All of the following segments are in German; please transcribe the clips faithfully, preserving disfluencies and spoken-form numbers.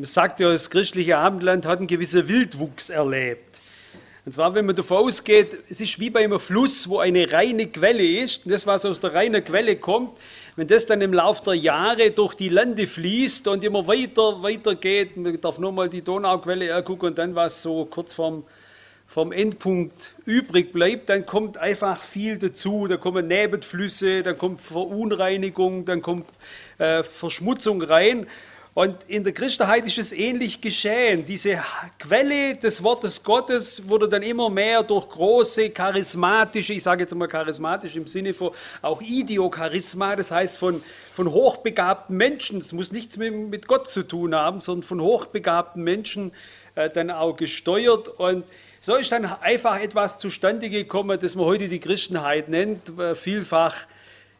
Man sagt ja, das christliche Abendland hat einen gewissen Wildwuchs erlebt. Und zwar, wenn man davon ausgeht, es ist wie bei einem Fluss, wo eine reine Quelle ist, und das, was aus der reinen Quelle kommt, wenn das dann im Laufe der Jahre durch die Lande fließt und immer weiter, weiter geht, man darf nur mal die Donauquelle angucken und dann, was so kurz vorm, vorm Endpunkt übrig bleibt, dann kommt einfach viel dazu. Da kommen Nebenflüsse, dann kommt Verunreinigung, dann kommt äh, Verschmutzung rein. Und in der Christenheit ist es ähnlich geschehen. Diese Quelle des Wortes Gottes wurde dann immer mehr durch große charismatische, ich sage jetzt mal charismatisch im Sinne von auch Idiocharisma, das heißt von, von hochbegabten Menschen, es muss nichts mit, mit Gott zu tun haben, sondern von hochbegabten Menschen äh, dann auch gesteuert. Und so ist dann einfach etwas zustande gekommen, das man heute die Christenheit nennt, äh, vielfach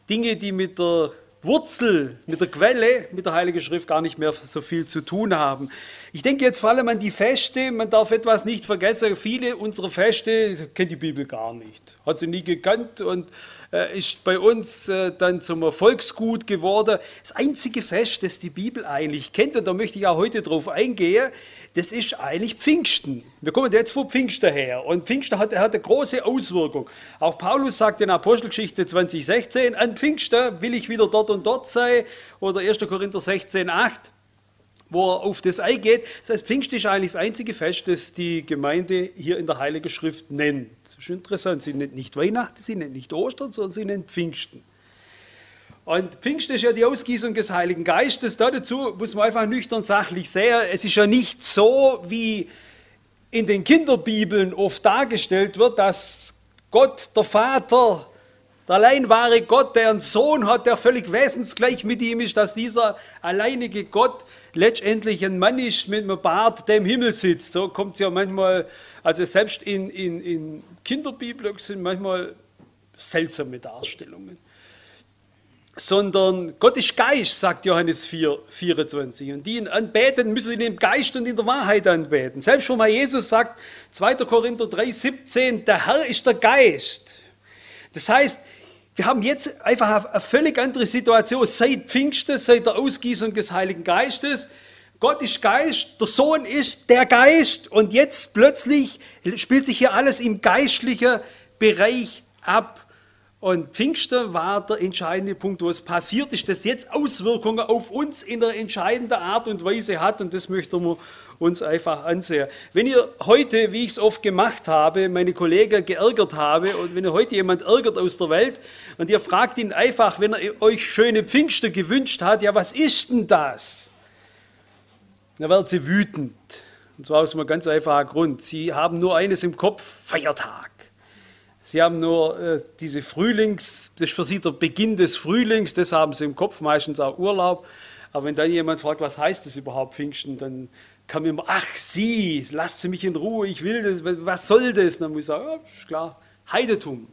Dinge, die mit der Wurzel, mit der Quelle, mit der Heiligen Schrift gar nicht mehr so viel zu tun haben. Ich denke jetzt vor allem an die Feste, man darf etwas nicht vergessen, viele unserer Feste kennt die Bibel gar nicht, hat sie nie gekannt und äh, ist bei uns äh, dann zum Volksgut geworden. Das einzige Fest, das die Bibel eigentlich kennt, und da möchte ich auch heute drauf eingehen, das ist eigentlich Pfingsten. Wir kommen jetzt vor Pfingsten her und Pfingsten hat, hat eine große Auswirkung. Auch Paulus sagt in Apostelgeschichte zwanzig sechzehn, an Pfingsten will ich wieder dort und dort sein, oder erster Korinther sechzehn, acht, wo er auf das eingeht. Das heißt, Pfingsten ist eigentlich das einzige Fest, das die Gemeinde hier in der Heiligen Schrift nennt. Das ist interessant, sie nennt nicht Weihnachten, sie nennt nicht Ostern, sondern sie nennt Pfingsten. Und Pfingsten ist ja die Ausgießung des Heiligen Geistes. Dazu muss man einfach nüchtern sachlich sehen. Es ist ja nicht so, wie in den Kinderbibeln oft dargestellt wird, dass Gott, der Vater, der allein wahre Gott, der einen Sohn hat, der völlig wesensgleich mit ihm ist, dass dieser alleinige Gott letztendlich ein Mann ist mit einem Bart, der im Himmel sitzt. So kommt es ja manchmal, also selbst in, in, in Kinderbibeln sind manchmal seltsame Darstellungen. Sondern Gott ist Geist, sagt Johannes vier, vierundzwanzig. Und die ihn anbeten, müssen ihn im Geist und in der Wahrheit anbeten. Selbst schon mal Jesus sagt, zweiter Korinther drei, siebzehn, der Herr ist der Geist. Das heißt, wir haben jetzt einfach eine völlig andere Situation seit Pfingsten, seit der Ausgießung des Heiligen Geistes. Gott ist Geist, der Sohn ist der Geist. Und jetzt plötzlich spielt sich hier alles im geistlichen Bereich ab. Und Pfingsten war der entscheidende Punkt, wo es passiert ist, dass jetzt Auswirkungen auf uns in einer entscheidenden Art und Weise hat. Und das möchten wir uns einfach ansehen. Wenn ihr heute, wie ich es oft gemacht habe, meine Kollegen geärgert habe, und wenn ihr heute jemand ärgert aus der Welt und ihr fragt ihn einfach, wenn er euch schöne Pfingsten gewünscht hat, ja, was ist denn das? Dann werden sie wütend. Und zwar aus einem ganz einfachen Grund. Sie haben nur eines im Kopf, Feiertag. Sie haben nur äh, diese Frühlings, das ist für sie der Beginn des Frühlings, das haben sie im Kopf, meistens auch Urlaub. Aber wenn dann jemand fragt, was heißt das überhaupt Pfingsten, dann kann man immer, ach sie, lasst sie mich in Ruhe, ich will das, was soll das? Dann muss ich sagen, ja, ist klar, Heidentum.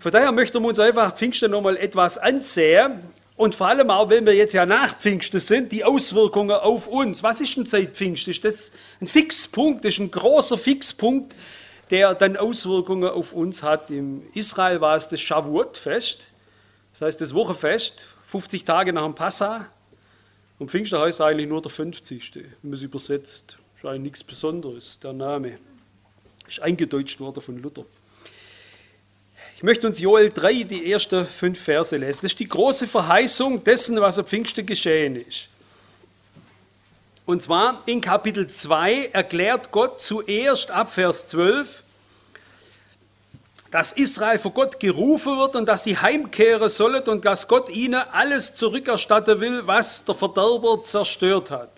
Von daher möchten wir uns einfach Pfingsten nochmal etwas ansehen. Und vor allem auch, wenn wir jetzt ja nach Pfingsten sind, die Auswirkungen auf uns. Was ist denn seit Pfingsten? Ist das ein Fixpunkt, das ist ein großer Fixpunkt, der dann Auswirkungen auf uns hat. In Israel war es das Shavuot-Fest, das heißt das Wochenfest, fünfzig Tage nach dem Passa. Und Pfingsten heißt eigentlich nur der fünfzigste Wenn man es übersetzt, ist eigentlich nichts Besonderes, der Name. Ist eingedeutscht worden von Luther. Ich möchte uns Joel drei, die ersten fünf Verse lesen. Das ist die große Verheißung dessen, was am Pfingsten geschehen ist. Und zwar in Kapitel zwei erklärt Gott zuerst ab Vers zwölf, dass Israel vor Gott gerufen wird und dass sie heimkehren sollen und dass Gott ihnen alles zurückerstatten will, was der Verderber zerstört hat.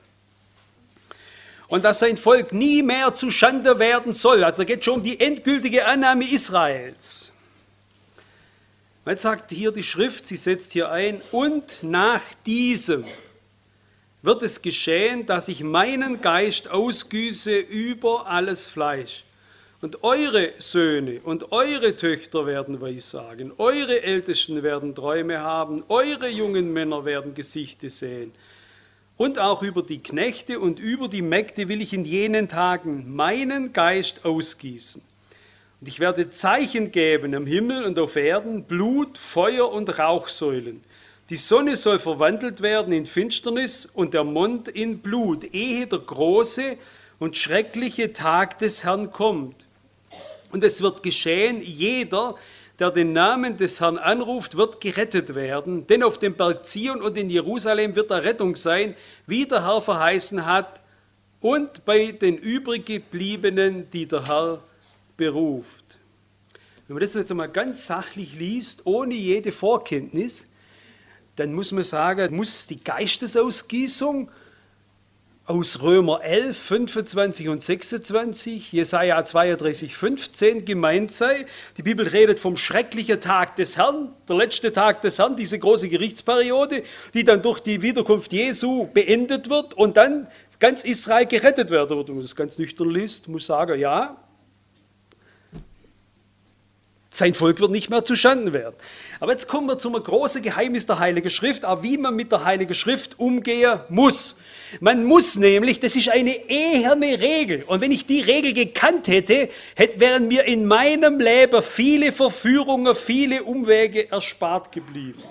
Und dass sein Volk nie mehr zu Schande werden soll. Also geht schon um die endgültige Annahme Israels. Jetzt sagt hier die Schrift, sie setzt hier ein, und nach diesem wird es geschehen, dass ich meinen Geist ausgieße über alles Fleisch. Und eure Söhne und eure Töchter werden Weissagen, eure Ältesten werden Träume haben, eure jungen Männer werden Gesichte sehen. Und auch über die Knechte und über die Mägde will ich in jenen Tagen meinen Geist ausgießen. Und ich werde Zeichen geben am Himmel und auf Erden, Blut, Feuer und Rauchsäulen. Die Sonne soll verwandelt werden in Finsternis und der Mond in Blut, ehe der große und schreckliche Tag des Herrn kommt. Und es wird geschehen, jeder, der den Namen des Herrn anruft, wird gerettet werden. Denn auf dem Berg Zion und in Jerusalem wird da Rettung sein, wie der Herr verheißen hat, und bei den übrig gebliebenen, die der Herr beruft. Wenn man das jetzt einmal ganz sachlich liest, ohne jede Vorkenntnis, dann muss man sagen, muss die Geistesausgießung aus Römer elf, fünfundzwanzig und sechsundzwanzig, Jesaja zweiunddreißig, fünfzehn gemeint sei. Die Bibel redet vom schrecklichen Tag des Herrn, der letzte Tag des Herrn, diese große Gerichtsperiode, die dann durch die Wiederkunft Jesu beendet wird und dann ganz Israel gerettet werden wird. Wenn man das ganz nüchtern liest, muss sagen, ja, sein Volk wird nicht mehr zuschanden werden. Aber jetzt kommen wir zum großen Geheimnis der Heiligen Schrift, auch wie man mit der Heiligen Schrift umgehen muss. Man muss nämlich, das ist eine eherne Regel. Und wenn ich die Regel gekannt hätte, hätte wären mir in meinem Leben viele Verführungen, viele Umwege erspart geblieben.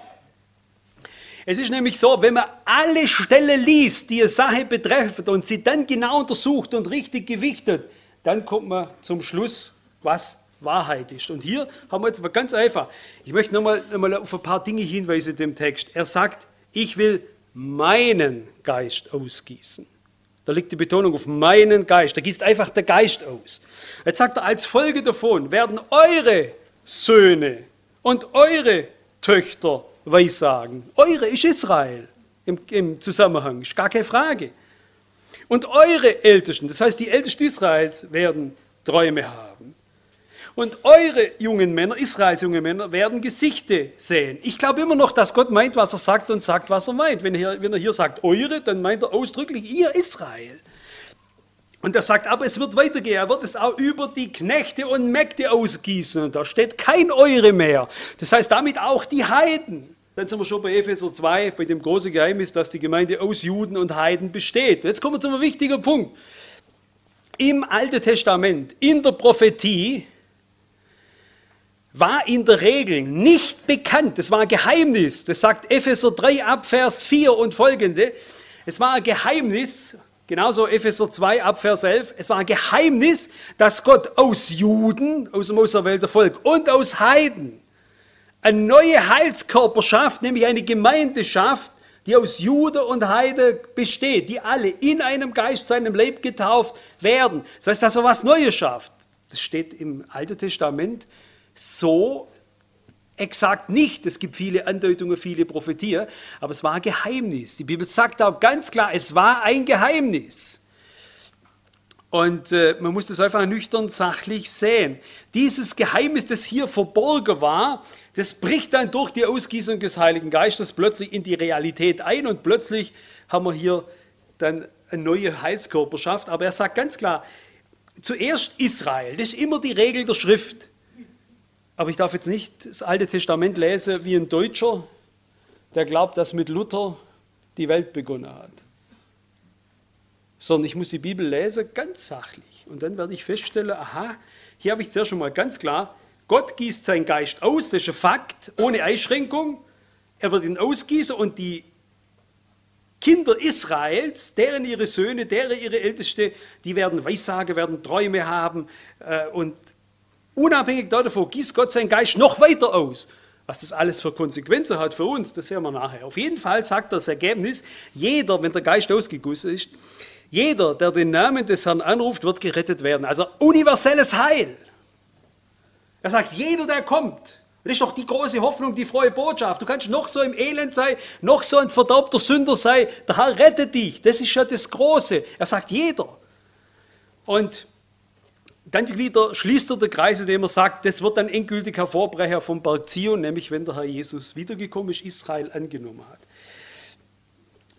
Es ist nämlich so, wenn man alle Stellen liest, die eine Sache betreffen und sie dann genau untersucht und richtig gewichtet, dann kommt man zum Schluss, was Wahrheit ist. Und hier haben wir jetzt mal ganz einfach. Ich möchte nochmal nochmal auf ein paar Dinge hinweisen in dem Text. Er sagt, ich will meinen Geist ausgießen. Da liegt die Betonung auf meinen Geist. Da gießt einfach der Geist aus. Jetzt sagt er, als Folge davon werden eure Söhne und eure Töchter weissagen. Eure ist Israel im, im Zusammenhang, ist gar keine Frage. Und eure Ältesten, das heißt die Ältesten Israels, werden Träume haben. Und eure jungen Männer, Israels junge Männer, werden Gesichte sehen. Ich glaube immer noch, dass Gott meint, was er sagt und sagt, was er meint. Wenn er, wenn er hier sagt, eure, dann meint er ausdrücklich, ihr Israel. Und er sagt, aber es wird weitergehen. Er wird es auch über die Knechte und Mägde ausgießen. Und da steht kein eure mehr. Das heißt, damit auch die Heiden. Dann sind wir schon bei Epheser zwei, bei dem großen Geheimnis, dass die Gemeinde aus Juden und Heiden besteht. Jetzt kommen wir zu einem wichtigen Punkt. Im Alten Testament, in der Prophetie, war in der Regel nicht bekannt, das war ein Geheimnis, das sagt Epheser drei ab Vers vier und folgende, es war ein Geheimnis, genauso Epheser zwei ab Vers elf, es war ein Geheimnis, dass Gott aus Juden, aus dem auserwählten Volk und aus Heiden eine neue Heilskörper schafft, nämlich eine Gemeinde schafft, die aus Jude und Heide besteht, die alle in einem Geist, seinem Leib getauft werden. Das heißt, dass er was Neues schafft. Das steht im Alten Testament so exakt nicht. Es gibt viele Andeutungen, viele Prophetien, aber es war ein Geheimnis. Die Bibel sagt auch ganz klar, es war ein Geheimnis. Und äh, man muss das einfach nüchtern sachlich sehen. Dieses Geheimnis, das hier verborgen war, das bricht dann durch die Ausgießung des Heiligen Geistes plötzlich in die Realität ein und plötzlich haben wir hier dann eine neue Heilskörperschaft. Aber er sagt ganz klar, zuerst Israel, das ist immer die Regel der Schrift. Aber ich darf jetzt nicht das Alte Testament lesen wie ein Deutscher, der glaubt, dass mit Luther die Welt begonnen hat. Sondern ich muss die Bibel lesen, ganz sachlich. Und dann werde ich feststellen, aha, hier habe ich es ja schon mal ganz klar, Gott gießt seinen Geist aus, das ist ein Fakt, ohne Einschränkung. Er wird ihn ausgießen und die Kinder Israels, deren ihre Söhne, deren ihre Älteste, die werden Weissagen, werden Träume haben äh, und unabhängig davon gießt Gott seinen Geist noch weiter aus. Was das alles für Konsequenzen hat für uns, das sehen wir nachher. Auf jeden Fall sagt das Ergebnis, jeder, wenn der Geist ausgegossen ist, jeder, der den Namen des Herrn anruft, wird gerettet werden. Also universelles Heil. Er sagt, jeder, der kommt. Das ist doch die große Hoffnung, die frohe Botschaft. Du kannst noch so im Elend sein, noch so ein verdaubter Sünder sein. Der Herr rettet dich. Das ist ja das Große. Er sagt, jeder. Und dann wieder schließt er den Kreis, indem er sagt, das wird dann endgültig hervorbrechen vom Berg Zion, nämlich wenn der Herr Jesus wiedergekommen ist, Israel angenommen hat.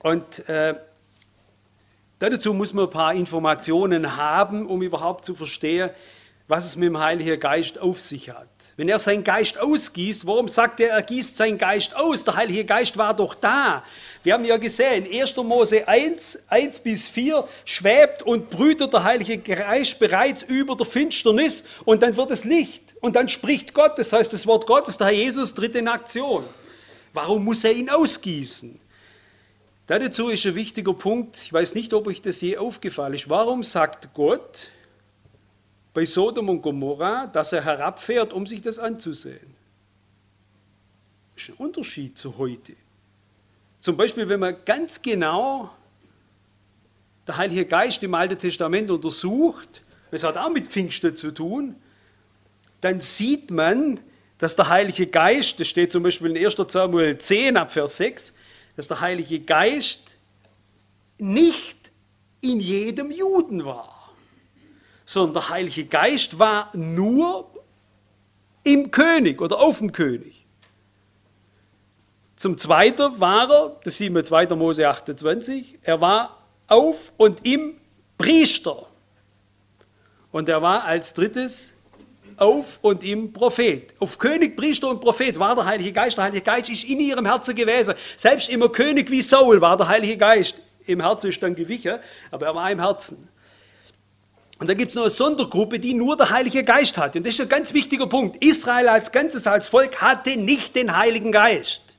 Und äh, dazu muss man ein paar Informationen haben, um überhaupt zu verstehen, was es mit dem Heiligen Geist auf sich hat. Wenn er seinen Geist ausgießt, warum sagt er, er gießt seinen Geist aus? Der Heilige Geist war doch da. Wir haben ja gesehen, erster Mose eins, eins bis vier schwebt und brütet der Heilige Geist bereits über der Finsternis und dann wird es Licht. Und dann spricht Gott, das heißt das Wort Gottes, der Herr Jesus tritt in Aktion. Warum muss er ihn ausgießen? Dazu ist ein wichtiger Punkt, ich weiß nicht, ob euch das je aufgefallen ist, warum sagt Gott bei Sodom und Gomorra, dass er herabfährt, um sich das anzusehen? Das ist ein Unterschied zu heute. Zum Beispiel, wenn man ganz genau der Heilige Geist im Alten Testament untersucht, das hat auch mit Pfingsten zu tun, dann sieht man, dass der Heilige Geist, das steht zum Beispiel in erster Samuel zehn ab Vers sechs, dass der Heilige Geist nicht in jedem Juden war, sondern der Heilige Geist war nur im König oder auf dem König. Zum Zweiten war er, das sieht man in zweiter Mose achtundzwanzig, er war auf und im Priester. Und er war als drittes auf und im Prophet. Auf König, Priester und Prophet war der Heilige Geist. Der Heilige Geist ist in ihrem Herzen gewesen. Selbst immer König wie Saul war der Heilige Geist. Im Herzen ist dann gewichen, aber er war im Herzen. Und dann gibt es noch eine Sondergruppe, die nur der Heilige Geist hat. Und das ist ein ganz wichtiger Punkt. Israel als Ganzes, als Volk hatte nicht den Heiligen Geist,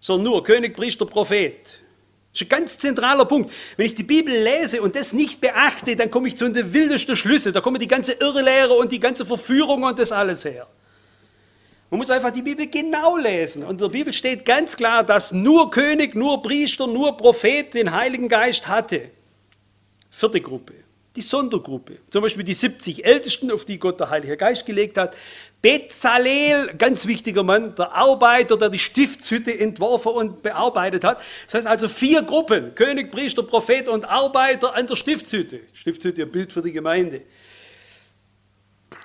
sondern nur König, Priester, Prophet. Das ist ein ganz zentraler Punkt. Wenn ich die Bibel lese und das nicht beachte, dann komme ich zu den wildesten Schlüssen. Da kommen die ganze Irrlehre und die ganze Verführung und das alles her. Man muss einfach die Bibel genau lesen. Und in der Bibel steht ganz klar, dass nur König, nur Priester, nur Prophet den Heiligen Geist hatte. Vierte Gruppe, die Sondergruppe. Zum Beispiel die siebzig Ältesten, auf die Gott der Heilige Geist gelegt hat. Bezalel, ganz wichtiger Mann, der Arbeiter, der die Stiftshütte entworfen und bearbeitet hat. Das heißt also vier Gruppen, König, Priester, Prophet und Arbeiter an der Stiftshütte. Stiftshütte, ein Bild für die Gemeinde.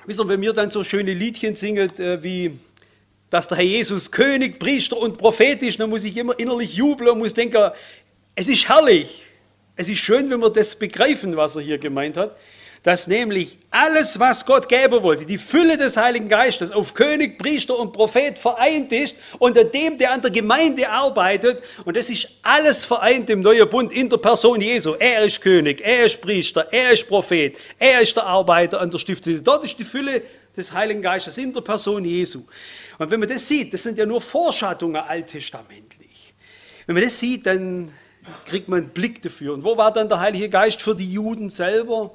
Wisst ihr, wenn wir dann so schöne Liedchen singen, wie, dass der Herr Jesus König, Priester und Prophet ist, dann muss ich immer innerlich jubeln und muss denken, es ist herrlich. Es ist schön, wenn wir das begreifen, was er hier gemeint hat. Dass nämlich alles, was Gott geben wollte, die Fülle des Heiligen Geistes auf König, Priester und Prophet vereint ist, unter dem, der an der Gemeinde arbeitet. Und das ist alles vereint im Neuen Bund in der Person Jesu. Er ist König, er ist Priester, er ist Prophet, er ist der Arbeiter an der Stiftshütte. Dort ist die Fülle des Heiligen Geistes in der Person Jesu. Und wenn man das sieht, das sind ja nur Vorschattungen alttestamentlich. Wenn man das sieht, dann kriegt man einen Blick dafür. Und wo war dann der Heilige Geist für die Juden selber?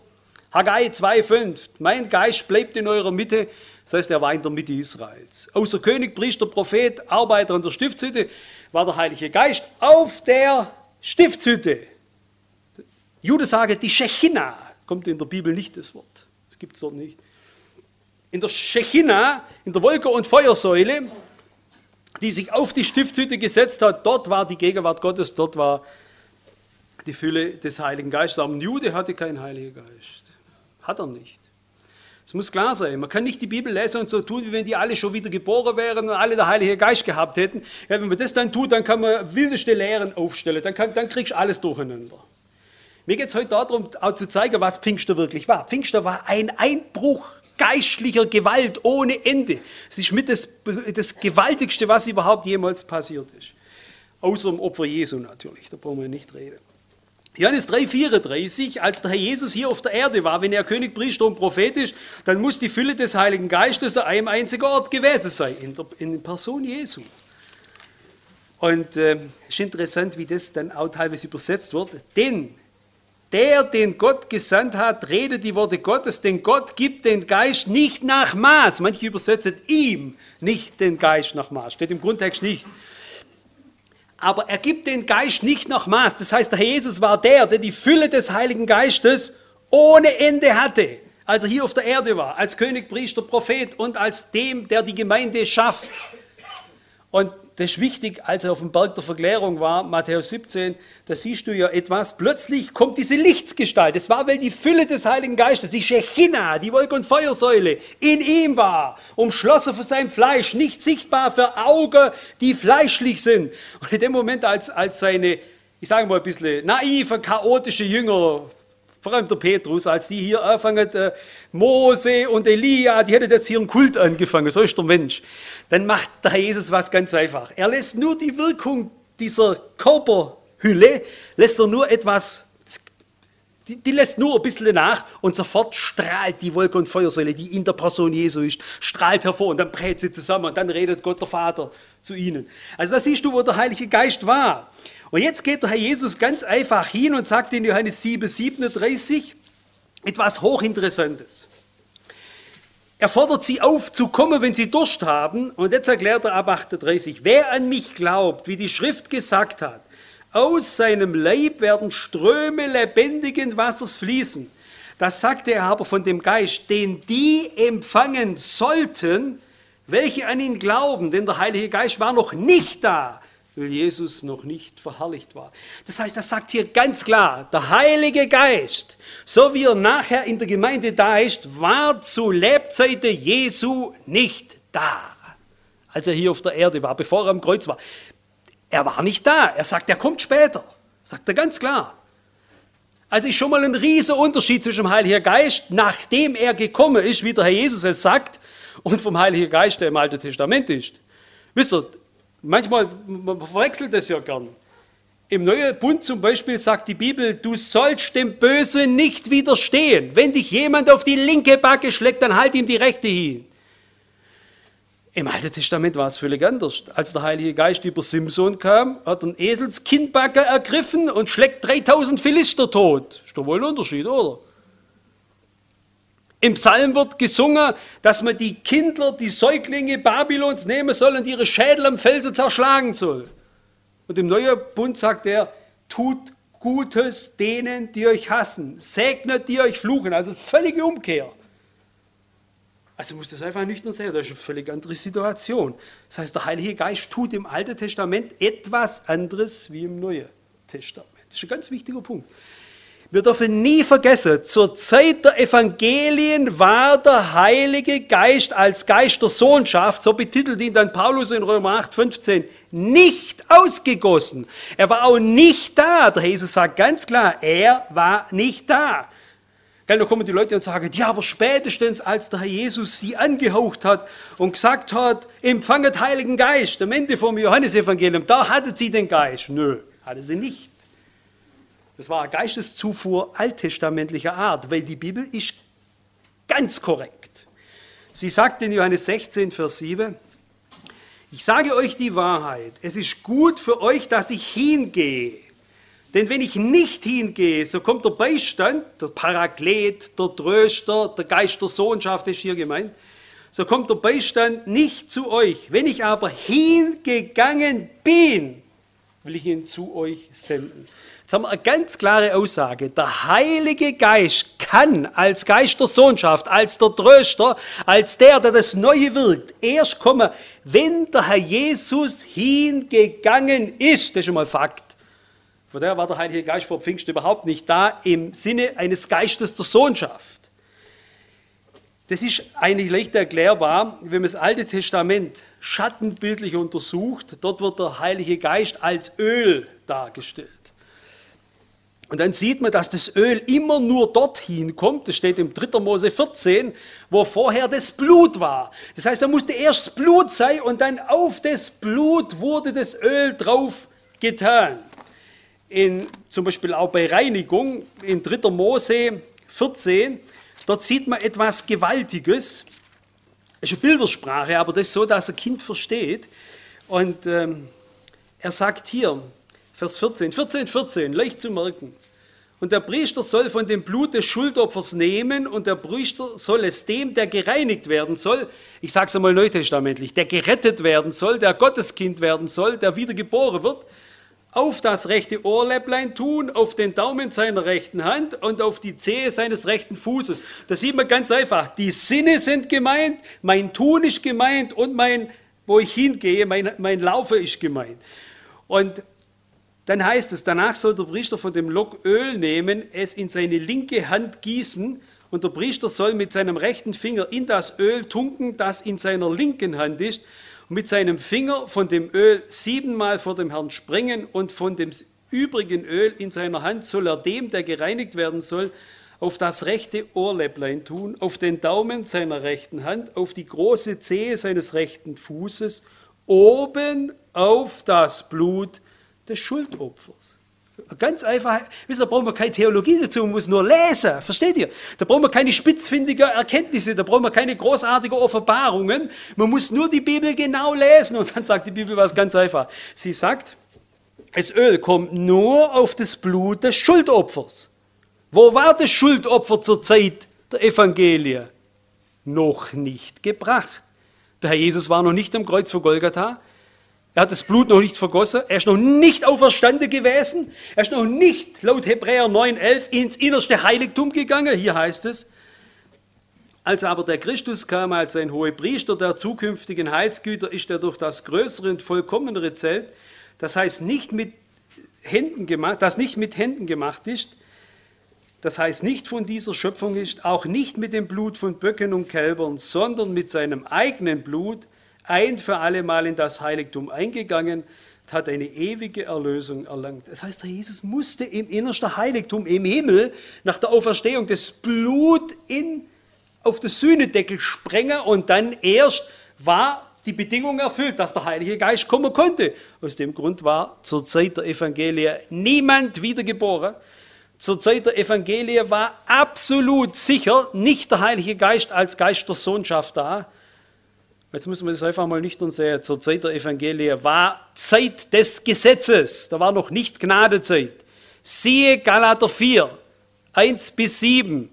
Haggai zwei Vers fünf, mein Geist bleibt in eurer Mitte, das heißt, er war in der Mitte Israels. Außer König, Priester, Prophet, Arbeiter an der Stiftshütte war der Heilige Geist auf der Stiftshütte. Jude sagt, die Shechina, kommt in der Bibel nicht das Wort, das gibt es dort nicht. In der Shechina, in der Wolke- und Feuersäule, die sich auf die Stiftshütte gesetzt hat, dort war die Gegenwart Gottes, dort war die Fülle des Heiligen Geistes. Aber ein Jude hatte keinen Heiligen Geist. Hat er nicht. Es muss klar sein, man kann nicht die Bibel lesen und so tun, wie wenn die alle schon wieder geboren wären und alle der Heilige Geist gehabt hätten. Ja, wenn man das dann tut, dann kann man wildeste Lehren aufstellen, dann, kann, dann kriegst du alles durcheinander. Mir geht es heute darum, auch zu zeigen, was Pfingsten wirklich war. Pfingsten war ein Einbruch geistlicher Gewalt ohne Ende. Es ist mit das, das Gewaltigste, was überhaupt jemals passiert ist. Außer dem Opfer Jesu natürlich, da brauchen wir nicht reden. Johannes drei Vers vierunddreißig, als der Herr Jesus hier auf der Erde war, wenn er König, Priester und Prophet ist, dann muss die Fülle des Heiligen Geistes an einem einzigen Ort gewesen sein, in der, in der Person Jesu. Und es äh, ist interessant, wie das dann auch teilweise übersetzt wird. Denn der, den Gott gesandt hat, redet die Worte Gottes, denn Gott gibt den Geist nicht nach Maß. Manche übersetzen ihm nicht den Geist nach Maß, steht im Grundtext nicht. Aber er gibt den Geist nicht nach Maß. Das heißt, der Herr Jesus war der, der die Fülle des Heiligen Geistes ohne Ende hatte, als er hier auf der Erde war, als König, Priester, Prophet und als dem, der die Gemeinde schafft. Und das ist wichtig, als er auf dem Berg der Verklärung war, Matthäus siebzehn, da siehst du ja etwas, plötzlich kommt diese Lichtgestalt. Das war, weil die Fülle des Heiligen Geistes, die Shechina, die Wolke- und Feuersäule, in ihm war, umschlossen von seinem Fleisch, nicht sichtbar für Augen, die fleischlich sind. Und in dem Moment, als, als seine, ich sage mal ein bisschen naive, chaotische Jünger, vor allem der Petrus, als die hier anfangen, äh, Mose und Elia, die hätten jetzt hier einen Kult angefangen, so ist der Mensch. Dann macht der Herr Jesus was ganz einfach. Er lässt nur die Wirkung dieser Körperhülle, lässt er nur etwas Die, die lässt nur ein bisschen nach und sofort strahlt die Wolke- und Feuersäule, die in der Person Jesu ist, strahlt hervor und dann brät sie zusammen und dann redet Gott der Vater zu ihnen. Also da siehst du, wo der Heilige Geist war. Und jetzt geht der Herr Jesus ganz einfach hin und sagt in Johannes sieben, siebenunddreißig etwas Hochinteressantes. Er fordert sie auf, zu kommen, wenn sie Durst haben. Und jetzt erklärt er ab achtunddreißig, wer an mich glaubt, wie die Schrift gesagt hat, aus seinem Leib werden Ströme lebendigen Wassers fließen. Das sagte er aber von dem Geist, den die empfangen sollten, welche an ihn glauben. Denn der Heilige Geist war noch nicht da, weil Jesus noch nicht verherrlicht war. Das heißt, er sagt hier ganz klar, der Heilige Geist, so wie er nachher in der Gemeinde da ist, war zu Lebzeiten Jesu nicht da, als er hier auf der Erde war, bevor er am Kreuz war. Er war nicht da. Er sagt, er kommt später. Sagt er ganz klar. Also ist schon mal ein riesiger Unterschied zwischen dem Heiligen Geist, nachdem er gekommen ist, wie der Herr Jesus es sagt, und vom Heiligen Geist, der im Alten Testament ist. Wisst ihr, manchmal man verwechselt das ja gern. Im Neuen Bund zum Beispiel sagt die Bibel, du sollst dem Bösen nicht widerstehen. Wenn dich jemand auf die linke Backe schlägt, dann halt ihm die rechte hin. Im Alten Testament war es völlig anders. Als der Heilige Geist über Simson kam, hat er einen Eselskinnbacker ergriffen und schlägt dreitausend Philister tot. Ist doch wohl ein Unterschied, oder? Im Psalm wird gesungen, dass man die Kinder, die Säuglinge Babylons nehmen soll und ihre Schädel am Felsen zerschlagen soll. Und im Neuen Bund sagt er, tut Gutes denen, die euch hassen, segnet, die euch fluchen. Also völlige Umkehr. Also muss das einfach nüchtern sehen, das ist eine völlig andere Situation. Das heißt, der Heilige Geist tut im Alten Testament etwas anderes wie im Neuen Testament. Das ist ein ganz wichtiger Punkt. Wir dürfen nie vergessen, zur Zeit der Evangelien war der Heilige Geist als Geist der Sohnschaft, so betitelt ihn dann Paulus in Römer acht, fünfzehn, nicht ausgegossen. Er war auch nicht da. Der Jesus sagt ganz klar, er war nicht da. Dann kommen die Leute und sagen, ja, aber spätestens, als der Herr Jesus sie angehaucht hat und gesagt hat, empfanget Heiligen Geist, am Ende vom Johannesevangelium, da hatten sie den Geist. Nö, hatte sie nicht. Das war eine Geisteszufuhr alttestamentlicher Art, weil die Bibel ist ganz korrekt. Sie sagt in Johannes sechzehn, Vers sieben, ich sage euch die Wahrheit, es ist gut für euch, dass ich hingehe. Denn wenn ich nicht hingehe, so kommt der Beistand, der Paraklet, der Tröster, der Geist der Sohnschaft ist hier gemeint, so kommt der Beistand nicht zu euch. Wenn ich aber hingegangen bin, will ich ihn zu euch senden. Jetzt haben wir eine ganz klare Aussage. Der Heilige Geist kann als Geist der Sohnschaft, als der Tröster, als der, der das Neue wirkt, erst kommen, wenn der Herr Jesus hingegangen ist. Das ist schon mal Fakt. Von daher war der Heilige Geist vor Pfingsten überhaupt nicht da, im Sinne eines Geistes der Sohnschaft. Das ist eigentlich leicht erklärbar, wenn man das Alte Testament schattenbildlich untersucht. Dort wird der Heilige Geist als Öl dargestellt. Und dann sieht man, dass das Öl immer nur dorthin kommt, das steht im dritten Mose vierzehn, wo vorher das Blut war. Das heißt, da musste erst das Blut sein und dann auf das Blut wurde das Öl drauf getan. In, zum Beispiel auch bei Reinigung, in dritten Mose vierzehn, dort sieht man etwas Gewaltiges. Das ist eine Bildersprache, aber das ist so, dass ein Kind versteht. Und ähm, er sagt hier, Vers vierzehn, vierzehn, vierzehn, leicht zu merken. Und der Priester soll von dem Blut des Schuldopfers nehmen und der Priester soll es dem, der gereinigt werden soll, ich sage es einmal neutestamentlich, der gerettet werden soll, der Gotteskind werden soll, der wiedergeboren wird, auf das rechte Ohrläpplein tun, auf den Daumen seiner rechten Hand und auf die Zehe seines rechten Fußes. Das sieht man ganz einfach. Die Sinne sind gemeint, mein Tun ist gemeint und mein, wo ich hingehe, mein, mein Laufe ist gemeint. Und dann heißt es, danach soll der Priester von dem Lock Öl nehmen, es in seine linke Hand gießen und der Priester soll mit seinem rechten Finger in das Öl tunken, das in seiner linken Hand ist, mit seinem Finger von dem Öl siebenmal vor dem Herrn springen und von dem übrigen Öl in seiner Hand soll er dem, der gereinigt werden soll, auf das rechte Ohrläpplein tun, auf den Daumen seiner rechten Hand, auf die große Zehe seines rechten Fußes, oben auf das Blut des Schuldopfers. Ganz einfach, wisst ihr, da brauchen wir keine Theologie dazu, man muss nur lesen, versteht ihr? Da brauchen wir keine spitzfindigen Erkenntnisse, da brauchen wir keine großartigen Offenbarungen, man muss nur die Bibel genau lesen und dann sagt die Bibel was ganz einfach. Sie sagt, das Öl kommt nur auf das Blut des Schuldopfers. Wo war das Schuldopfer zur Zeit der Evangelien? Noch nicht gebracht. Der Herr Jesus war noch nicht am Kreuz von Golgatha. Er hat das Blut noch nicht vergossen, er ist noch nicht auferstanden gewesen, er ist noch nicht, laut Hebräer neun elf, ins innerste Heiligtum gegangen, hier heißt es. Als aber der Christus kam, als ein Hohepriester der zukünftigen Heilsgüter, ist er durch das größere und vollkommenere Zelt, das heißt nicht mit Händen gemacht, das nicht mit Händen gemacht ist, das heißt nicht von dieser Schöpfung ist, auch nicht mit dem Blut von Böcken und Kälbern, sondern mit seinem eigenen Blut, ein für alle Mal in das Heiligtum eingegangen, hat eine ewige Erlösung erlangt. Das heißt, der Jesus musste im innersten Heiligtum, im Himmel, nach der Auferstehung das Blut in, auf den Sühnedeckel sprengen und dann erst war die Bedingung erfüllt, dass der Heilige Geist kommen konnte. Aus dem Grund war zur Zeit der Evangelien niemand wiedergeboren. Zur Zeit der Evangelien war absolut sicher nicht der Heilige Geist als Geist der Sohnschaft da. Jetzt müssen wir das einfach mal nüchtern sehen. Zur Zeit der Evangelien war Zeit des Gesetzes. Da war noch nicht Gnadezeit. Siehe Galater vier, eins bis sieben.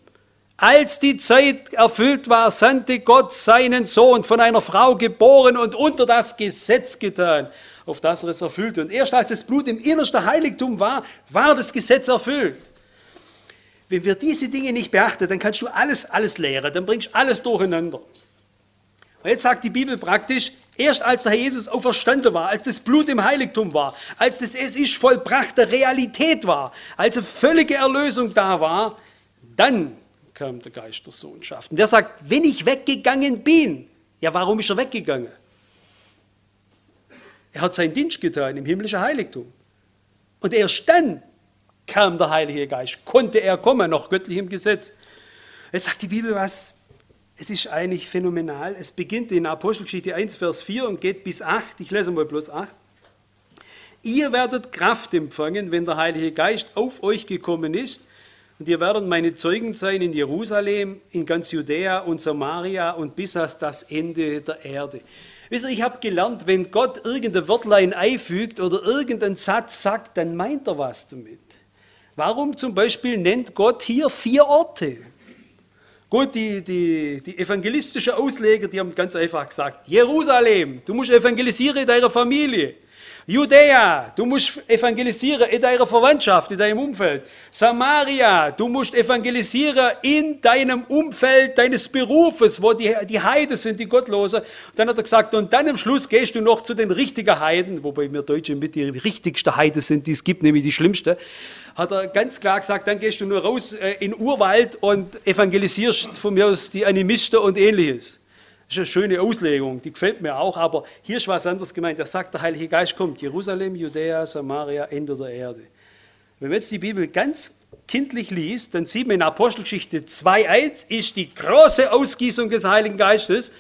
Als die Zeit erfüllt war, sandte Gott seinen Sohn, von einer Frau geboren und unter das Gesetz getan, auf das er es erfüllte. Und erst als das Blut im innersten Heiligtum war, war das Gesetz erfüllt. Wenn wir diese Dinge nicht beachten, dann kannst du alles, alles lehren, dann bringst du alles durcheinander. Und jetzt sagt die Bibel praktisch, erst als der Herr Jesus auferstanden war, als das Blut im Heiligtum war, als das Es ist vollbrachte Realität war, als eine völlige Erlösung da war, dann kam der Geist der Sohnschaft. Und der sagt, wenn ich weggegangen bin, ja warum ist er weggegangen? Er hat seinen Dienst getan im himmlischen Heiligtum. Und erst dann kam der Heilige Geist, konnte er kommen, nach göttlichem Gesetz. Jetzt sagt die Bibel was. Es ist eigentlich phänomenal. Es beginnt in Apostelgeschichte eins, Vers vier und geht bis acht. Ich lese mal bloß acht. Ihr werdet Kraft empfangen, wenn der Heilige Geist auf euch gekommen ist. Und ihr werdet meine Zeugen sein in Jerusalem, in ganz Judäa und Samaria und bis an das Ende der Erde. Wisst ihr, ich habe gelernt, wenn Gott irgendein Wörtlein einfügt oder irgendeinen Satz sagt, dann meint er was damit. Warum zum Beispiel nennt Gott hier vier Orte? Gut, die, die, die evangelistischen Ausleger, die haben ganz einfach gesagt, Jerusalem, du musst evangelisieren in deiner Familie. Judäa, du musst evangelisieren in deiner Verwandtschaft, in deinem Umfeld. Samaria, du musst evangelisieren in deinem Umfeld deines Berufes, wo die, die Heiden sind, die Gottlosen. Und dann hat er gesagt, und dann am Schluss gehst du noch zu den richtigen Heiden, wobei wir Deutsche mit die richtigsten Heiden sind, die es gibt, nämlich die schlimmsten. Hat er ganz klar gesagt, dann gehst du nur raus in den Urwald und evangelisierst von mir aus die Animisten und Ähnliches. Das ist eine schöne Auslegung, die gefällt mir auch, aber hier ist was anderes gemeint. Er sagt, der Heilige Geist kommt, Jerusalem, Judäa, Samaria, Ende der Erde. Wenn man jetzt die Bibel ganz kindlich liest, dann sieht man in Apostelgeschichte zwei eins ist die große Ausgießung des Heiligen Geistes,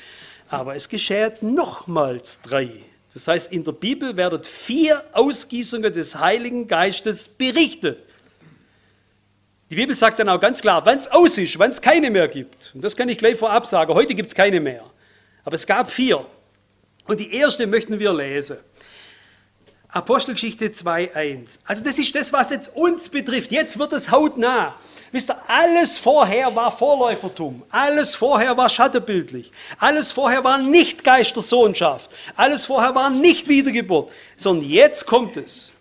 aber es geschieht nochmals drei. Das heißt, in der Bibel werden vier Ausgießungen des Heiligen Geistes berichtet. Die Bibel sagt dann auch ganz klar, wann es aus ist, wann es keine mehr gibt. Und das kann ich gleich vorab sagen, heute gibt es keine mehr. Aber es gab vier. Und die erste möchten wir lesen. Apostelgeschichte zwei eins. Also das ist das, was jetzt uns betrifft. Jetzt wird es hautnah. Wisst ihr, alles vorher war Vorläufertum. Alles vorher war schattenbildlich. Alles vorher war nicht Geistersohnschaft. Alles vorher war nicht Wiedergeburt. Sondern jetzt kommt es.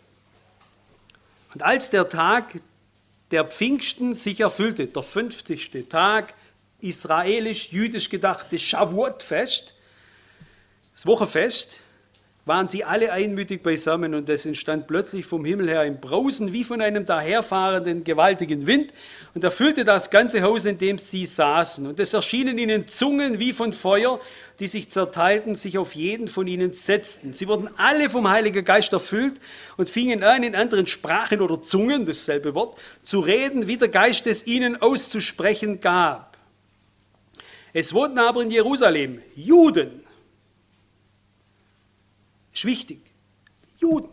Und als der Tag der Pfingsten sich erfüllte, der fünfzigste Tag, israelisch-jüdisch gedachte Shavuot-Fest, das Wochenfest, waren sie alle einmütig beisammen und es entstand plötzlich vom Himmel her ein Brausen wie von einem daherfahrenden gewaltigen Wind und erfüllte das ganze Haus, in dem sie saßen. Und es erschienen ihnen Zungen wie von Feuer, die sich zerteilten, sich auf jeden von ihnen setzten. Sie wurden alle vom Heiligen Geist erfüllt und fingen an, in anderen Sprachen oder Zungen, dasselbe Wort, zu reden, wie der Geist es ihnen auszusprechen gab. Es wohnten aber in Jerusalem Juden, ist wichtig. Juden.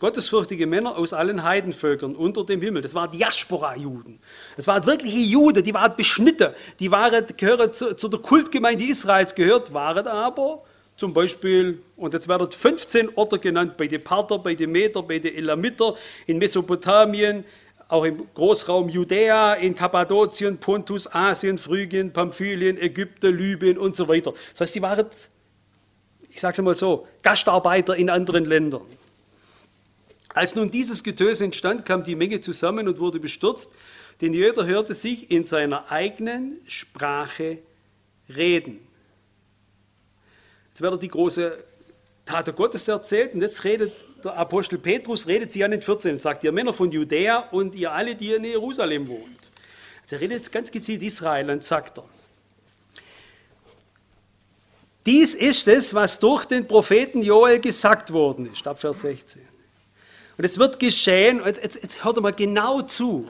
gottesfürchtige Männer aus allen Heidenvölkern unter dem Himmel. Das waren Diaspora-Juden. Das waren wirkliche Juden, die waren beschnitten. Die waren, gehören zu, zu der Kultgemeinde Israels gehört, waren aber zum Beispiel, und jetzt werden fünfzehn Orte genannt, bei den Parther, bei den Meter, bei den Elamiter, in Mesopotamien, auch im Großraum Judäa, in Kappadokien, Pontus, Asien, Phrygien, Pamphylien, Ägypten, Libyen und so weiter. Das heißt, die waren, ich sage es mal so, Gastarbeiter in anderen Ländern. Als nun dieses Getöse entstand, kam die Menge zusammen und wurde bestürzt, denn jeder hörte sich in seiner eigenen Sprache reden. Jetzt wird die große Tat Gottes erzählt und jetzt redet der Apostel Petrus, redet sie an den vierzehn und sagt, ihr Männer von Judäa und ihr alle, die in Jerusalem wohnt. Also er redet jetzt ganz gezielt Israel und sagt er, dies ist es, was durch den Propheten Joel gesagt worden ist, ab Vers sechzehn. Und es wird geschehen, jetzt, jetzt, jetzt hört mal genau zu.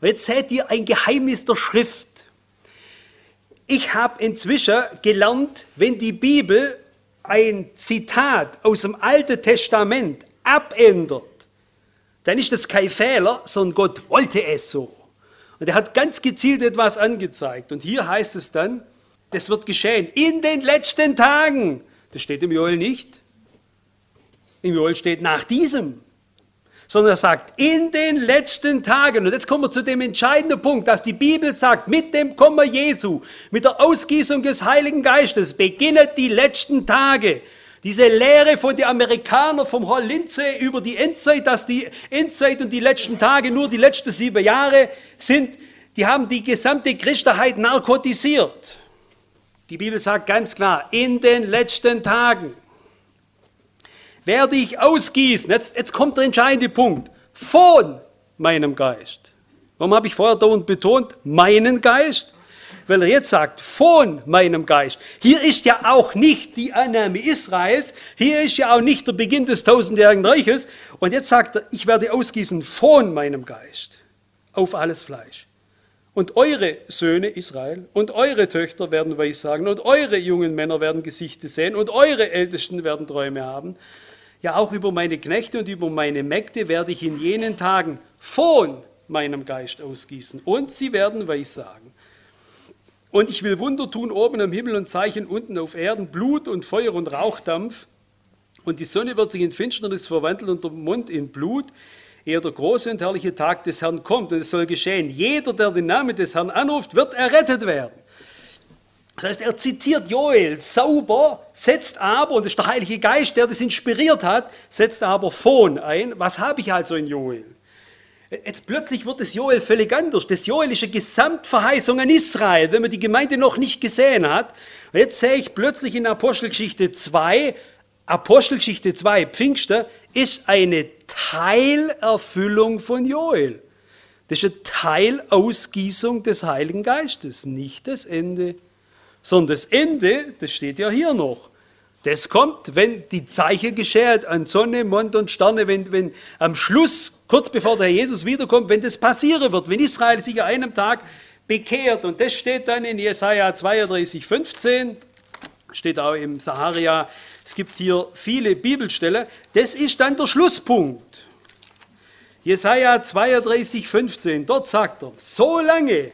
Und jetzt seht ihr ein Geheimnis der Schrift. Ich habe inzwischen gelernt, wenn die Bibel ein Zitat aus dem Alten Testament abändert, dann ist das kein Fehler, sondern Gott wollte es so. Und er hat ganz gezielt etwas angezeigt. Und hier heißt es dann, das wird geschehen in den letzten Tagen. Das steht im Joel nicht. Im Joel steht nach diesem. Sondern er sagt, in den letzten Tagen, und jetzt kommen wir zu dem entscheidenden Punkt, dass die Bibel sagt, mit dem Kommen Jesu, mit der Ausgießung des Heiligen Geistes, beginnen die letzten Tage. Diese Lehre von den Amerikanern, vom Hollindsee über die Endzeit, dass die Endzeit und die letzten Tage nur die letzten sieben Jahre sind, die haben die gesamte Christenheit narkotisiert. Die Bibel sagt ganz klar, in den letzten Tagen werde ich ausgießen, jetzt, jetzt kommt der entscheidende Punkt, von meinem Geist. Warum habe ich vorher da und betont, meinen Geist? Weil er jetzt sagt, von meinem Geist. Hier ist ja auch nicht die Annahme Israels, hier ist ja auch nicht der Beginn des tausendjährigen Reiches. Und jetzt sagt er, ich werde ausgießen von meinem Geist auf alles Fleisch. Und eure Söhne, Israel, und eure Töchter werden Weissagen, und eure jungen Männer werden Gesichter sehen, und eure Ältesten werden Träume haben. Ja, auch über meine Knechte und über meine Mägde werde ich in jenen Tagen von meinem Geist ausgießen. Und sie werden Weissagen. Und ich will Wunder tun oben am Himmel und Zeichen unten auf Erden, Blut und Feuer und Rauchdampf. Und die Sonne wird sich in Finsternis verwandeln und der Mond in Blut, ehe der große und herrliche Tag des Herrn kommt. Und es soll geschehen, jeder, der den Namen des Herrn anruft, wird errettet werden. Das heißt, er zitiert Joel sauber, setzt aber, und das ist der Heilige Geist, der das inspiriert hat, setzt aber von ein. Was habe ich also in Joel? Jetzt plötzlich wird das Joel völlig anders. Das Joel ist eine Gesamtverheißung an Israel, wenn man die Gemeinde noch nicht gesehen hat. Und jetzt sehe ich plötzlich in Apostelgeschichte zwei, Apostelgeschichte zwei, Pfingsten, ist eine Teilerfüllung von Joel. Das ist eine Teilausgießung des Heiligen Geistes, nicht das Ende. Sondern das Ende, das steht ja hier noch, das kommt, wenn die Zeichen geschehen an Sonne, Mond und Sterne, wenn, wenn am Schluss, kurz bevor der Herr Jesus wiederkommt, wenn das passieren wird, wenn Israel sich an einem Tag bekehrt. Und das steht dann in Jesaja zweiunddreißig, fünfzehn, steht auch im Samaria. Es gibt hier viele Bibelstellen. Das ist dann der Schlusspunkt. Jesaja zweiunddreißig, fünfzehn, dort sagt er, so lange,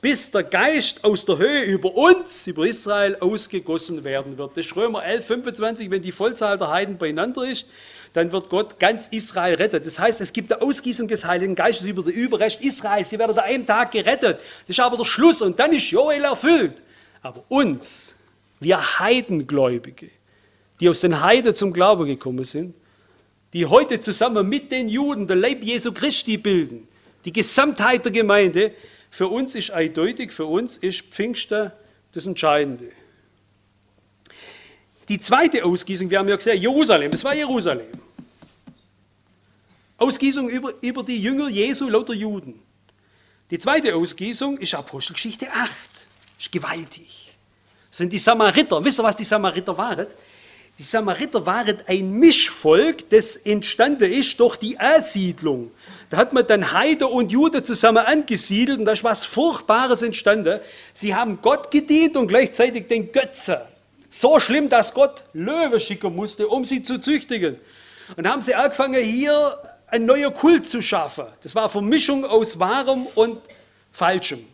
bis der Geist aus der Höhe über uns, über Israel, ausgegossen werden wird. Das ist Römer elf, fünfundzwanzig, wenn die Vollzahl der Heiden beieinander ist, dann wird Gott ganz Israel retten. Das heißt, es gibt eine Ausgießung des Heiligen Geistes über den Überrest Israels. Sie werden da einem Tag gerettet. Das ist aber der Schluss und dann ist Joel erfüllt. Aber uns, wir Heidengläubige, die aus den Heiden zum Glauben gekommen sind, die heute zusammen mit den Juden den Leib Jesu Christi bilden, die Gesamtheit der Gemeinde, für uns ist eindeutig, für uns ist Pfingsten das Entscheidende. Die zweite Ausgießung, wir haben ja gesehen, Jerusalem, das war Jerusalem. Ausgießung über, über die Jünger Jesu, lauter Juden. Die zweite Ausgießung ist Apostelgeschichte acht. Ist gewaltig. Das sind die Samariter. Wisst ihr, was die Samariter waren? Die Samariter waren ein Mischvolk, das entstanden ist durch die Ansiedlung. Da hat man dann Heide und Jude zusammen angesiedelt und da ist was Furchtbares entstanden. Sie haben Gott gedient und gleichzeitig den Götzen. So schlimm, dass Gott Löwe schicken musste, um sie zu züchtigen. Und haben sie angefangen, hier ein neuer Kult zu schaffen. Das war eine Vermischung aus Wahrem und Falschem.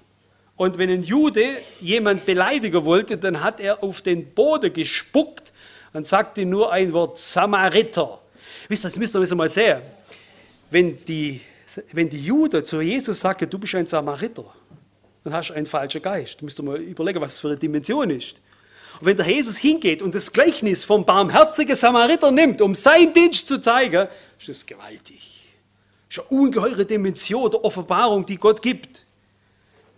Und wenn ein Jude jemand beleidigen wollte, dann hat er auf den Boden gespuckt und sagte nur ein Wort: Samariter. Wisst ihr, das müsst ihr mal sehen. Wenn die, wenn die Juden zu Jesus sagen, du bist ein Samariter, dann hast du einen falschen Geist. Du musst dir mal überlegen, was das für eine Dimension ist. Und wenn der Jesus hingeht und das Gleichnis vom barmherzigen Samariter nimmt, um seinen Dienst zu zeigen, ist das gewaltig. Das ist eine ungeheure Dimension der Offenbarung, die Gott gibt.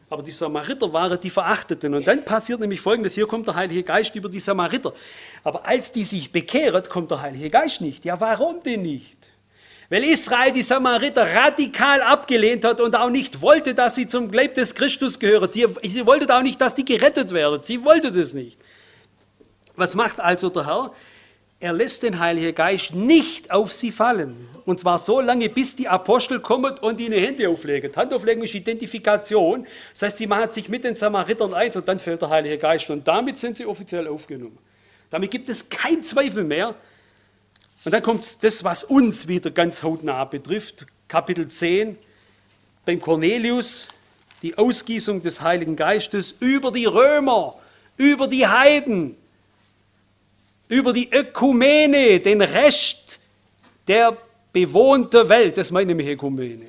Aber die Samariter waren die Verachteten. Und dann passiert nämlich Folgendes, hier kommt der Heilige Geist über die Samariter. Aber als die sich bekehren, kommt der Heilige Geist nicht. Ja, warum denn nicht? Weil Israel die Samariter radikal abgelehnt hat und auch nicht wollte, dass sie zum Leib des Christus gehören. Sie, sie wollten auch nicht, dass die gerettet werden. Sie wollten das nicht. Was macht also der Herr? Er lässt den Heiligen Geist nicht auf sie fallen. Und zwar so lange, bis die Apostel kommen und ihnen Hände auflegen. Die Hand auflegen ist Identifikation. Das heißt, sie machen sich mit den Samaritern eins und dann fällt der Heilige Geist. Und damit sind sie offiziell aufgenommen. Damit gibt es keinen Zweifel mehr. Und dann kommt das, was uns wieder ganz hautnah betrifft. Kapitel zehn, beim Cornelius, die Ausgießung des Heiligen Geistes über die Römer, über die Heiden, über die Ökumene, den Rest der bewohnten Welt. Das meine ich Ökumene.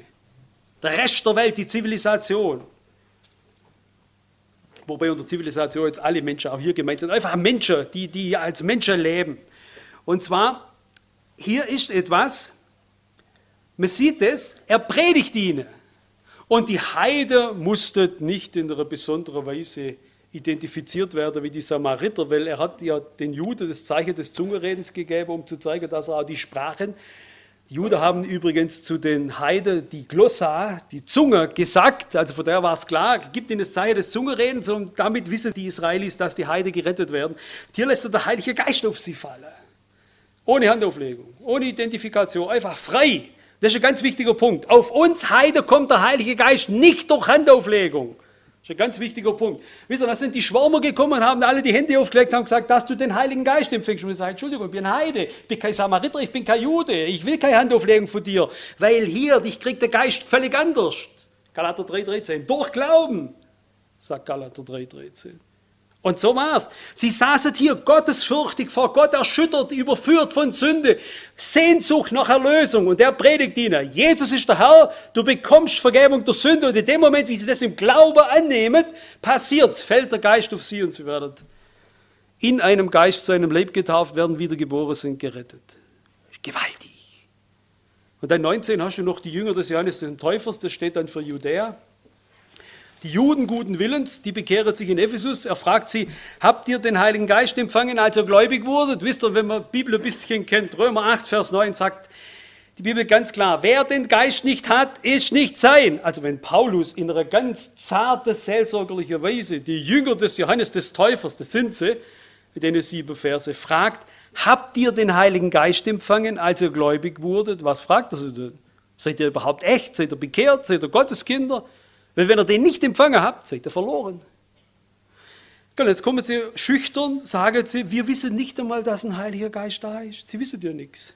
Der Rest der Welt, die Zivilisation. Wobei unter Zivilisation jetzt alle Menschen auch hier gemeint sind. Einfach Menschen, die, die als Menschen leben. Und zwar... Hier ist etwas, man sieht es, er predigt ihnen. Und die Heiden mussten nicht in einer besonderen Weise identifiziert werden wie die Samariter, weil er hat ja den Juden das Zeichen des Zungenredens gegeben, um zu zeigen, dass er auch die Sprachen, die Juden haben übrigens zu den Heiden die Glossa, die Zunge, gesagt, also von daher war es klar, gibt ihnen das Zeichen des Zungenredens und damit wissen die Israelis, dass die Heiden gerettet werden. Hier lässt er der Heilige Geist auf sie fallen. Ohne Handauflegung, ohne Identifikation, einfach frei. Das ist ein ganz wichtiger Punkt. Auf uns Heide kommt der Heilige Geist nicht durch Handauflegung. Das ist ein ganz wichtiger Punkt. Wisst ihr, da sind die Schwärmer gekommen, haben alle die Hände aufgelegt, haben gesagt, dass du den Heiligen Geist empfängst. Und ich sage, Entschuldigung, ich bin Heide, ich bin kein Samariter, ich bin kein Jude, ich will keine Handauflegung von dir, weil hier, dich kriegt der Geist völlig anders. Galater drei dreizehn, durch Glauben, sagt Galater drei dreizehn. Und so war's. Sie saßen hier gottesfürchtig vor Gott erschüttert, überführt von Sünde, Sehnsucht nach Erlösung. Und er predigt ihnen, Jesus ist der Herr, du bekommst Vergebung der Sünde. Und in dem Moment, wie sie das im Glauben annehmen, passiert's, fällt der Geist auf sie und sie werden in einem Geist zu einem Leib getauft, werden wiedergeboren, sind gerettet. Gewaltig. Und dann neunzehn hast du noch die Jünger des Johannes des Täufers, das steht dann für Judäa. Die Juden guten Willens, die bekehren sich in Ephesus. Er fragt sie, habt ihr den Heiligen Geist empfangen, als ihr gläubig wurdet? Wisst ihr, wenn man die Bibel ein bisschen kennt, Römer acht, Vers neun sagt die Bibel ganz klar, wer den Geist nicht hat, ist nicht sein. Also wenn Paulus in einer ganz zarten, seelsorgerlichen Weise die Jünger des Johannes des Täufers, das sind sie, mit denen sieben Verse, fragt, habt ihr den Heiligen Geist empfangen, als ihr gläubig wurdet? Was fragt er sie denn? Seid ihr überhaupt echt? Seid ihr bekehrt? Seid ihr Gotteskinder? Weil wenn ihr den nicht empfangen habt, seid ihr verloren. Jetzt kommen sie schüchtern, sagen sie, wir wissen nicht einmal, dass ein Heiliger Geist da ist. Sie wissen ja nichts.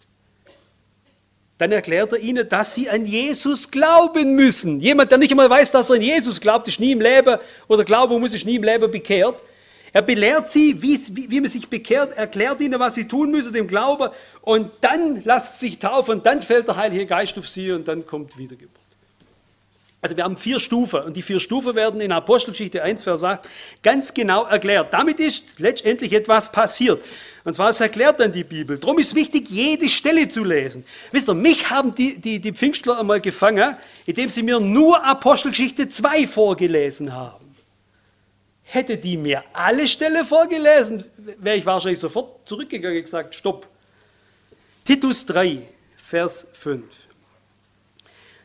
Dann erklärt er ihnen, dass sie an Jesus glauben müssen. Jemand, der nicht einmal weiß, dass er an Jesus glaubt, ist nie im Leben, oder glauben muss, ist nie im Leben bekehrt. Er belehrt sie, wie, wie man sich bekehrt, erklärt ihnen, was sie tun müssen, dem Glauben. Und dann lasst sich taufen, und dann fällt der Heilige Geist auf sie, und dann kommt Wiedergeburt. Also wir haben vier Stufen und die vier Stufen werden in Apostelgeschichte eins, Vers acht ganz genau erklärt. Damit ist letztendlich etwas passiert. Und zwar, es erklärt dann die Bibel. Darum ist wichtig, jede Stelle zu lesen. Wisst ihr, mich haben die, die, die Pfingstler einmal gefangen, indem sie mir nur Apostelgeschichte zwei vorgelesen haben. Hätte die mir alle Stellen vorgelesen, wäre ich wahrscheinlich sofort zurückgegangen und gesagt, stopp. Titus drei, Vers fünf.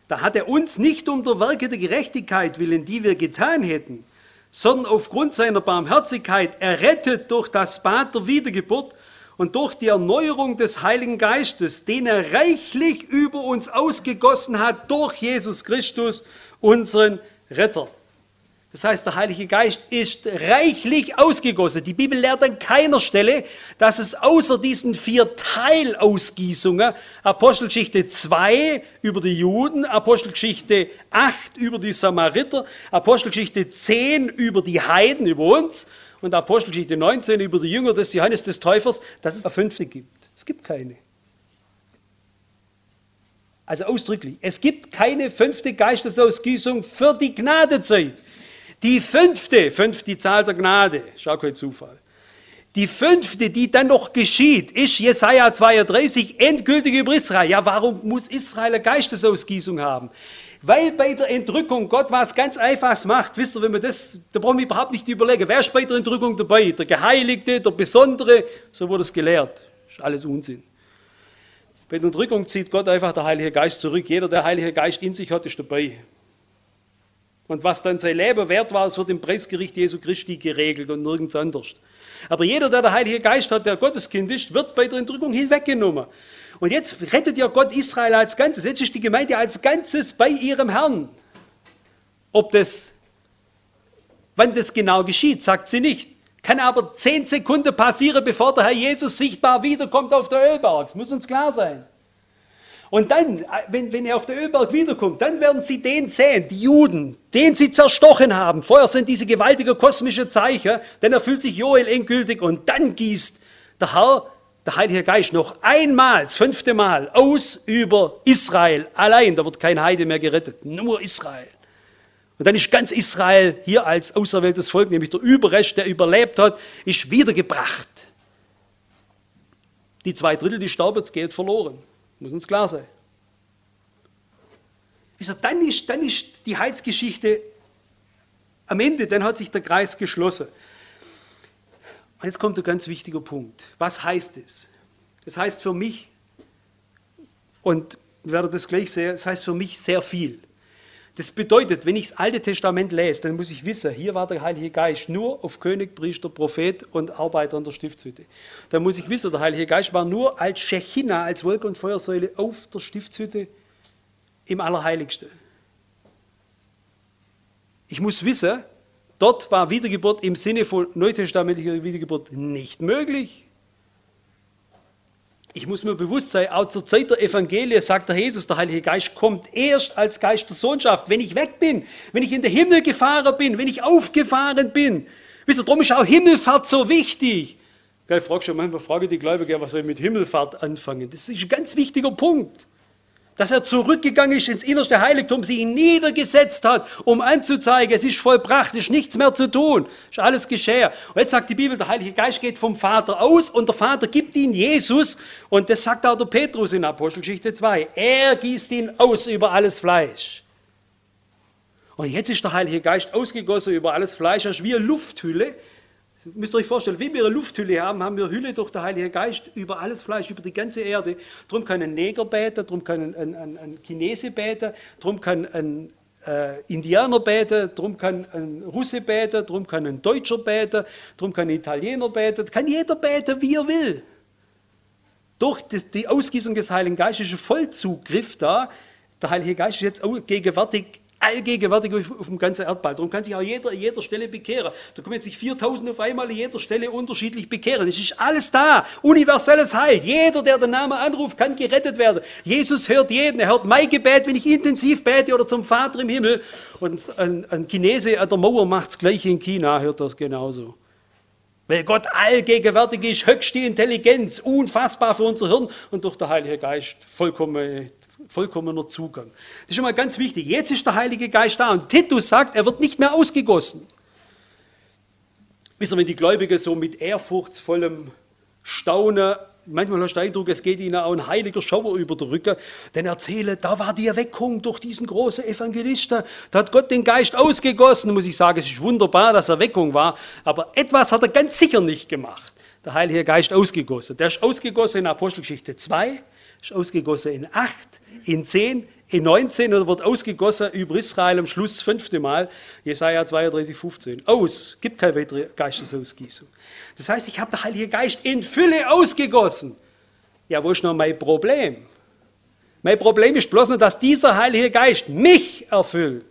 Da hat er uns nicht um der Werke der Gerechtigkeit willen, die wir getan hätten, sondern aufgrund seiner Barmherzigkeit errettet durch das Bad der Wiedergeburt und durch die Erneuerung des Heiligen Geistes, den er reichlich über uns ausgegossen hat durch Jesus Christus, unseren Retter. Das heißt, der Heilige Geist ist reichlich ausgegossen. Die Bibel lehrt an keiner Stelle, dass es außer diesen vier Teilausgießungen, Apostelgeschichte zwei über die Juden, Apostelgeschichte acht über die Samariter, Apostelgeschichte zehn über die Heiden, über uns, und Apostelgeschichte neunzehn über die Jünger des Johannes des Täufers, dass es eine fünfte gibt. Es gibt keine. Also ausdrücklich, es gibt keine fünfte Geistesausgießung für die Gnadezeit. Die fünfte, fünf die Zahl der Gnade, ist auch kein Zufall. Die fünfte, die dann noch geschieht, ist Jesaja zweiunddreißig, endgültig über Israel. Ja, warum muss Israel eine Geistesausgießung haben? Weil bei der Entrückung Gott was ganz Einfaches macht. Wisst ihr, wenn man das, da brauchen wir überhaupt nicht überlegen, wer ist bei der Entrückung dabei? Der Geheiligte, der Besondere, so wurde es gelehrt. Ist alles Unsinn. Bei der Entrückung zieht Gott einfach der Heilige Geist zurück. Jeder, der Heilige Geist in sich hat, ist dabei. Und was dann sein Leben wert war, es wird im Preisgericht Jesu Christi geregelt und nirgends anders. Aber jeder, der der Heilige Geist hat, der Gotteskind ist, wird bei der Entrückung hinweggenommen. Und jetzt rettet ja Gott Israel als Ganzes. Jetzt ist die Gemeinde als Ganzes bei ihrem Herrn. Ob das, wann das genau geschieht, sagt sie nicht. Kann aber zehn Sekunden passieren, bevor der Herr Jesus sichtbar wiederkommt auf der Ölberg. Das muss uns klar sein. Und dann, wenn, wenn er auf der Ölberg wiederkommt, dann werden sie den sehen, die Juden, den sie zerstochen haben. Vorher sind diese gewaltigen kosmischen Zeichen, dann erfüllt sich Joel endgültig und dann gießt der Herr, der Heilige Geist, noch einmal, das fünfte Mal, aus über Israel allein. Da wird kein Heide mehr gerettet, nur Israel. Und dann ist ganz Israel hier als auserwähltes Volk, nämlich der Überrest, der überlebt hat, ist wiedergebracht. Die zwei Drittel, die starben, geht verloren. Muss uns klar sein. Dann ist, dann ist die Heilsgeschichte am Ende, dann hat sich der Kreis geschlossen. Und jetzt kommt ein ganz wichtiger Punkt. Was heißt es? Das heißt für mich, und ich werde das gleich sehen, es heißt für mich sehr viel. Das bedeutet, wenn ich das Alte Testament lese, dann muss ich wissen, hier war der Heilige Geist nur auf König, Priester, Prophet und Arbeiter an der Stiftshütte. Dann muss ich wissen, der Heilige Geist war nur als Shechina, als Wolke- und Feuersäule auf der Stiftshütte im Allerheiligsten. Ich muss wissen, dort war Wiedergeburt im Sinne von neutestamentlicher Wiedergeburt nicht möglich. Ich muss mir bewusst sein, auch zur Zeit der Evangelien sagt der Jesus, der Heilige Geist kommt erst als Geist der Sohnschaft, wenn ich weg bin, wenn ich in den Himmel gefahren bin, wenn ich aufgefahren bin. Wisst ihr, darum ist auch Himmelfahrt so wichtig. Ich frage schon manchmal, frage die Gläubigen, was soll ich mit Himmelfahrt anfangen? Das ist ein ganz wichtiger Punkt. Dass er zurückgegangen ist ins innerste Heiligtum, sich niedergesetzt hat, um anzuzeigen, es ist vollbracht, es ist nichts mehr zu tun, es ist alles geschehen. Und jetzt sagt die Bibel, der Heilige Geist geht vom Vater aus und der Vater gibt ihn Jesus. Und das sagt auch der Petrus in Apostelgeschichte zwei. Er gießt ihn aus über alles Fleisch. Und jetzt ist der Heilige Geist ausgegossen über alles Fleisch, das ist wie eine Lufthülle. Müsst ihr euch vorstellen, wie wir eine Lufthülle haben, haben wir Hülle durch den Heiligen Geist über alles Fleisch, über die ganze Erde. Darum kann ein Neger beten, darum kann ein, ein, ein, ein Chinese beten, darum kann ein äh, Indianer beten, darum kann ein Russe beten, darum kann ein Deutscher beten, darum kann ein Italiener beten. Kann jeder beten, wie er will. Durch das, die Ausgießung des Heiligen Geistes ist ein Vollzugriff da. Der Heilige Geist ist jetzt auch gegenwärtig, allgegenwärtig auf dem ganzen Erdball. Darum kann sich auch jeder an jeder Stelle bekehren. Da können sich viertausend auf einmal an jeder Stelle unterschiedlich bekehren. Es ist alles da. Universelles Heil. Jeder, der den Namen anruft, kann gerettet werden. Jesus hört jeden. Er hört mein Gebet, wenn ich intensiv bete oder zum Vater im Himmel. Und ein, ein Chinese an der Mauer macht das Gleiche in China, hört das genauso. Weil Gott allgegenwärtig ist, höchste Intelligenz, unfassbar für unser Hirn und durch den Heiligen Geist vollkommen. Vollkommener Zugang. Das ist schon mal ganz wichtig. Jetzt ist der Heilige Geist da und Titus sagt, er wird nicht mehr ausgegossen. Wisst ihr, wenn die Gläubigen so mit ehrfurchtsvollem Staunen, manchmal hast du den Eindruck, es geht ihnen auch ein heiliger Schauer über den Rücken, dann erzähle, da war die Erweckung durch diesen großen Evangelisten, da hat Gott den Geist ausgegossen, muss ich sagen, es ist wunderbar, dass Erweckung war, aber etwas hat er ganz sicher nicht gemacht. Der Heilige Geist ausgegossen. Der ist ausgegossen in Apostelgeschichte zwei, ist ausgegossen in acht, in zehn, in neunzehn und wird ausgegossen über Israel am Schluss das fünfte Mal, Jesaja zweiunddreißig, fünfzehn. Aus, gibt keine weitere Geistesausgießung. Das heißt, ich habe den Heiligen Geist in Fülle ausgegossen. Ja, wo ist noch mein Problem? Mein Problem ist bloß nur, dass dieser Heilige Geist mich erfüllt.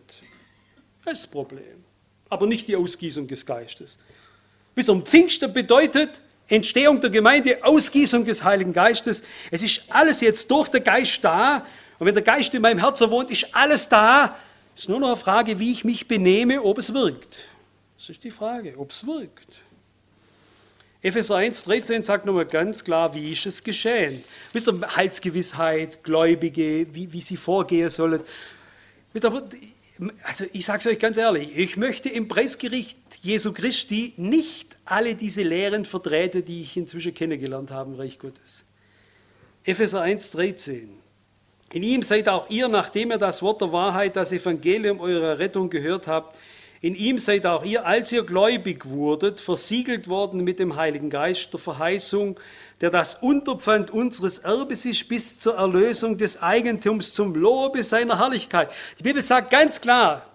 Das ist das Problem. aber nicht die Ausgießung des Geistes. Bis um Pfingsten bedeutet Entstehung der Gemeinde, Ausgießung des Heiligen Geistes. Es ist alles jetzt durch den Geist da. Und wenn der Geist in meinem Herzen wohnt, ist alles da. Es ist nur noch eine Frage, wie ich mich benehme, ob es wirkt. Das ist die Frage, ob es wirkt. Epheser eins dreizehn sagt nochmal ganz klar, wie ist es geschehen? Wisst ihr, Heilsgewissheit, Gläubige, wie, wie sie vorgehen sollen. Also ich sage es euch ganz ehrlich, ich möchte im Preisgericht Jesu Christi nicht alle diese Lehren vertreten, die ich inzwischen kennengelernt habe im Reich Gottes. Epheser eins dreizehn. In ihm seid auch ihr, nachdem ihr das Wort der Wahrheit, das Evangelium eurer Rettung gehört habt, in ihm seid auch ihr, als ihr gläubig wurdet, versiegelt worden mit dem Heiligen Geist der Verheißung, der das Unterpfand unseres Erbes ist, bis zur Erlösung des Eigentums, zum Lobe seiner Herrlichkeit. Die Bibel sagt ganz klar,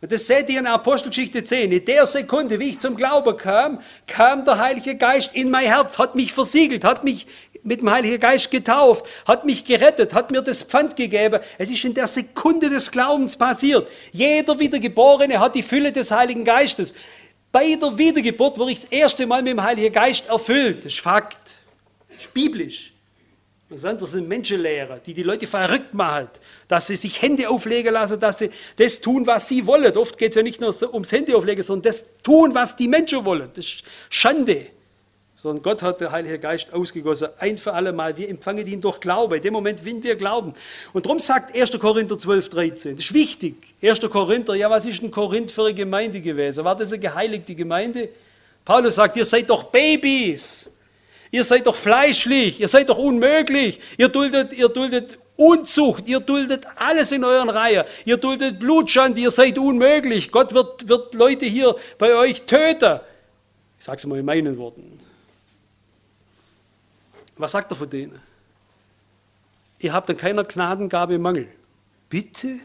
und das seht ihr in Apostelgeschichte zehn, in der Sekunde, wie ich zum Glauben kam, kam der Heilige Geist in mein Herz, hat mich versiegelt, hat mich mit dem Heiligen Geist getauft, hat mich gerettet, hat mir das Pfand gegeben. Es ist in der Sekunde des Glaubens passiert. Jeder Wiedergeborene hat die Fülle des Heiligen Geistes. Bei der Wiedergeburt wurde ich das erste Mal mit dem Heiligen Geist erfüllt. Das ist Fakt. Das ist biblisch. Das andere sind Menschenlehrer, die die Leute verrückt machen, dass sie sich Hände auflegen lassen, dass sie das tun, was sie wollen. Oft geht es ja nicht nur ums Hände auflegen, sondern das tun, was die Menschen wollen. Das ist Schande. Sondern Gott hat den Heiligen Geist ausgegossen, ein für alle Mal. Wir empfangen ihn durch Glaube, in dem Moment, wenn wir glauben. Und darum sagt erster Korinther zwölf dreizehn, das ist wichtig, erster Korinther, ja, was ist denn Korinth für eine Gemeinde gewesen? War das eine geheiligte Gemeinde? Paulus sagt, ihr seid doch Babys, ihr seid doch fleischlich, ihr seid doch unmöglich, ihr duldet, ihr duldet Unzucht, ihr duldet alles in euren Reihen, ihr duldet Blutschand, ihr seid unmöglich, Gott wird, wird Leute hier bei euch töten. Ich sage es mal in meinen Worten. Was sagt er von denen? Ihr habt an keiner Gnadengabe Mangel. Bitte?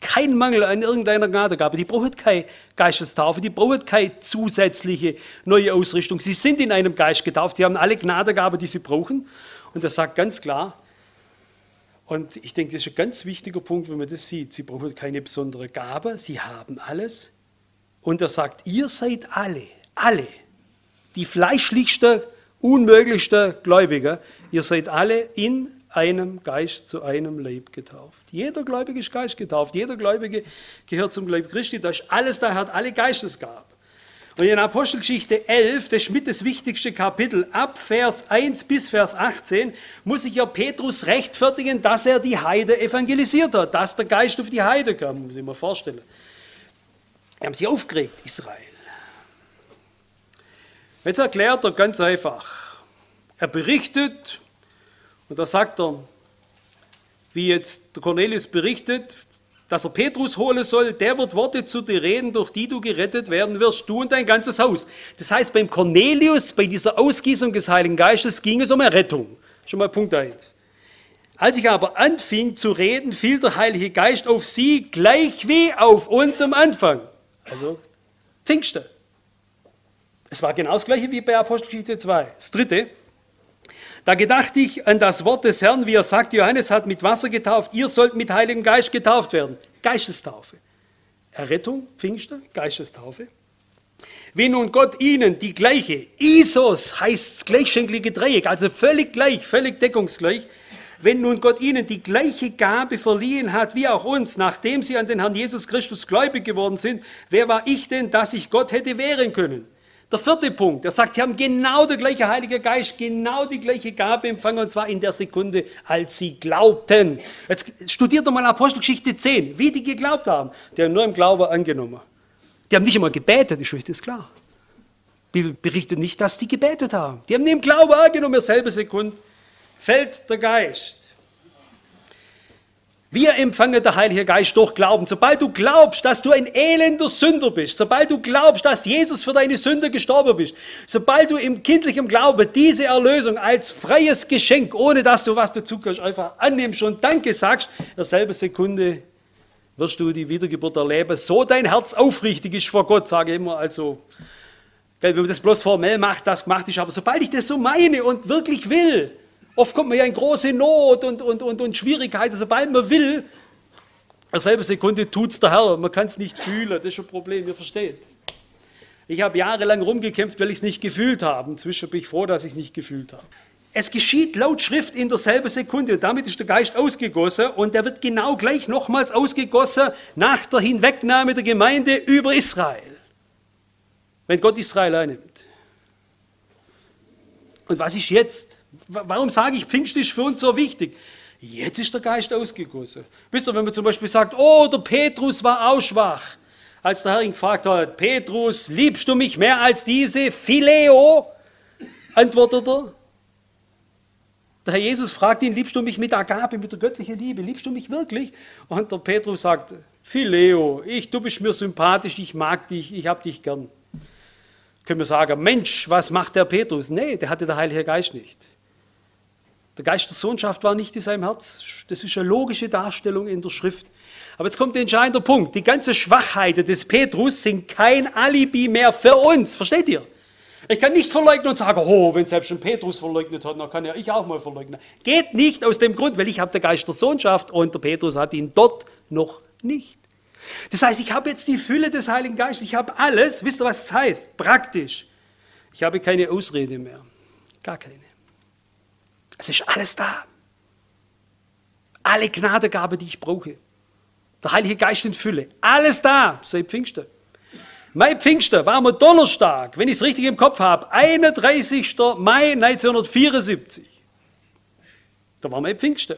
Kein Mangel an irgendeiner Gnadengabe. Die brauchen keine Geistestaufe, die brauchen keine zusätzliche neue Ausrichtung. Sie sind in einem Geist getauft, sie haben alle Gnadengabe, die sie brauchen. Und das sagt ganz klar, und ich denke, das ist ein ganz wichtiger Punkt, wenn man das sieht, sie brauchen keine besondere Gabe, sie haben alles. Und er sagt, ihr seid alle, alle, die fleischlichsten, unmöglichste Gläubiger, ihr seid alle in einem Geist zu einem Leib getauft. Jeder Gläubige ist Geist getauft, jeder Gläubige gehört zum Leib Christi, da ist alles, da hat alle Geistesgaben. Und in Apostelgeschichte elf, das ist mit das wichtigste Kapitel, ab Vers eins bis Vers achtzehn, muss sich ja Petrus rechtfertigen, dass er die Heide evangelisiert hat, dass der Geist auf die Heide kam, muss ich mir vorstellen. Die haben sich aufgeregt, Israel. Jetzt erklärt er ganz einfach. Er berichtet, und da sagt er, wie jetzt Cornelius berichtet, dass er Petrus holen soll, der wird Worte zu dir reden, durch die du gerettet werden wirst, du und dein ganzes Haus. Das heißt, beim Cornelius, bei dieser Ausgießung des Heiligen Geistes, ging es um Errettung. Schon mal Punkt eins. Als ich aber anfing zu reden, fiel der Heilige Geist auf sie, gleich wie auf uns am Anfang. Also Pfingsten. Es war genau das Gleiche wie bei Apostelgeschichte zwei. Das Dritte, da gedachte ich an das Wort des Herrn, wie er sagt, Johannes hat mit Wasser getauft, ihr sollt mit Heiligem Geist getauft werden. Geistestaufe. Errettung, Pfingsten, Geistestaufe. Wenn nun Gott ihnen die gleiche, Isos heißt das gleichschenklige Dreieck, also völlig gleich, völlig deckungsgleich, wenn nun Gott ihnen die gleiche Gabe verliehen hat, wie auch uns, nachdem sie an den Herrn Jesus Christus gläubig geworden sind, wer war ich denn, dass ich Gott hätte wehren können? Der vierte Punkt, er sagt, sie haben genau der gleiche Heilige Geist, genau die gleiche Gabe empfangen, und zwar in der Sekunde, als sie glaubten. Jetzt studiert doch mal Apostelgeschichte zehn, wie die geglaubt haben. Die haben nur im Glauben angenommen. Die haben nicht einmal gebetet, ist euch das klar? Die Bibel berichtet nicht, dass die gebetet haben. Die haben nur im Glauben angenommen, selbe Sekunde fällt der Geist. Wir empfangen den Heiligen Geist durch Glauben. Sobald du glaubst, dass du ein elender Sünder bist, sobald du glaubst, dass Jesus für deine Sünde gestorben bist, sobald du im kindlichen Glauben diese Erlösung als freies Geschenk, ohne dass du was dazu kannst, einfach annimmst und Danke sagst, in derselben Sekunde wirst du die Wiedergeburt erleben, so dein Herz aufrichtig ist vor Gott, sage ich immer. Also, wenn man das bloß formell macht, das gemacht ist, aber sobald ich das so meine und wirklich will, oft kommt man ja in große Not und, und, und, und Schwierigkeiten. Sobald man will, Selbe Sekunde tut's der Herr, man kann es nicht fühlen, das ist ein Problem, ihr versteht. Ich habe jahrelang rumgekämpft, weil ich es nicht gefühlt habe. Inzwischen bin ich froh, dass ich es nicht gefühlt habe. Es geschieht laut Schrift in derselben Sekunde und damit ist der Geist ausgegossen und der wird genau gleich nochmals ausgegossen nach der Hinwegnahme der Gemeinde über Israel. Wenn Gott Israel einnimmt. Und was ist jetzt? Warum sage ich, Pfingsten ist für uns so wichtig? Jetzt ist der Geist ausgegossen. Wisst ihr, wenn man zum Beispiel sagt, oh, der Petrus war auch schwach. Als der Herr ihn gefragt hat, Petrus, liebst du mich mehr als diese? Phileo, antwortet er. Der Herr Jesus fragt ihn, liebst du mich mit Agape, mit der göttlichen Liebe? Liebst du mich wirklich? Und der Petrus sagt, Phileo, ich, du bist mir sympathisch, ich mag dich, ich hab dich gern. Können wir sagen, Mensch, was macht der Petrus? Nee, der hatte der Heilige Geist nicht. Der Geist der Sohnschaft war nicht in seinem Herz. Das ist eine logische Darstellung in der Schrift. Aber jetzt kommt der entscheidende Punkt. Die ganzen Schwachheiten des Petrus sind kein Alibi mehr für uns. Versteht ihr? Ich kann nicht verleugnen und sagen, oh, wenn selbst schon Petrus verleugnet hat, dann kann ja ich auch mal verleugnen. Geht nicht aus dem Grund, weil ich habe den Geist der Sohnschaft und der Petrus hat ihn dort noch nicht. Das heißt, ich habe jetzt die Fülle des Heiligen Geistes. Ich habe alles. Wisst ihr, was das heißt? Praktisch. Ich habe keine Ausrede mehr. Gar keine. Es ist alles da. Alle Gnadegabe, die ich brauche. Der Heilige Geist in Fülle. Alles da, seit Pfingsten. Mein Pfingsten war am Donnerstag, wenn ich es richtig im Kopf habe, einunddreißigster Mai neunzehnhundertvierundsiebzig. Da war mein Pfingsten.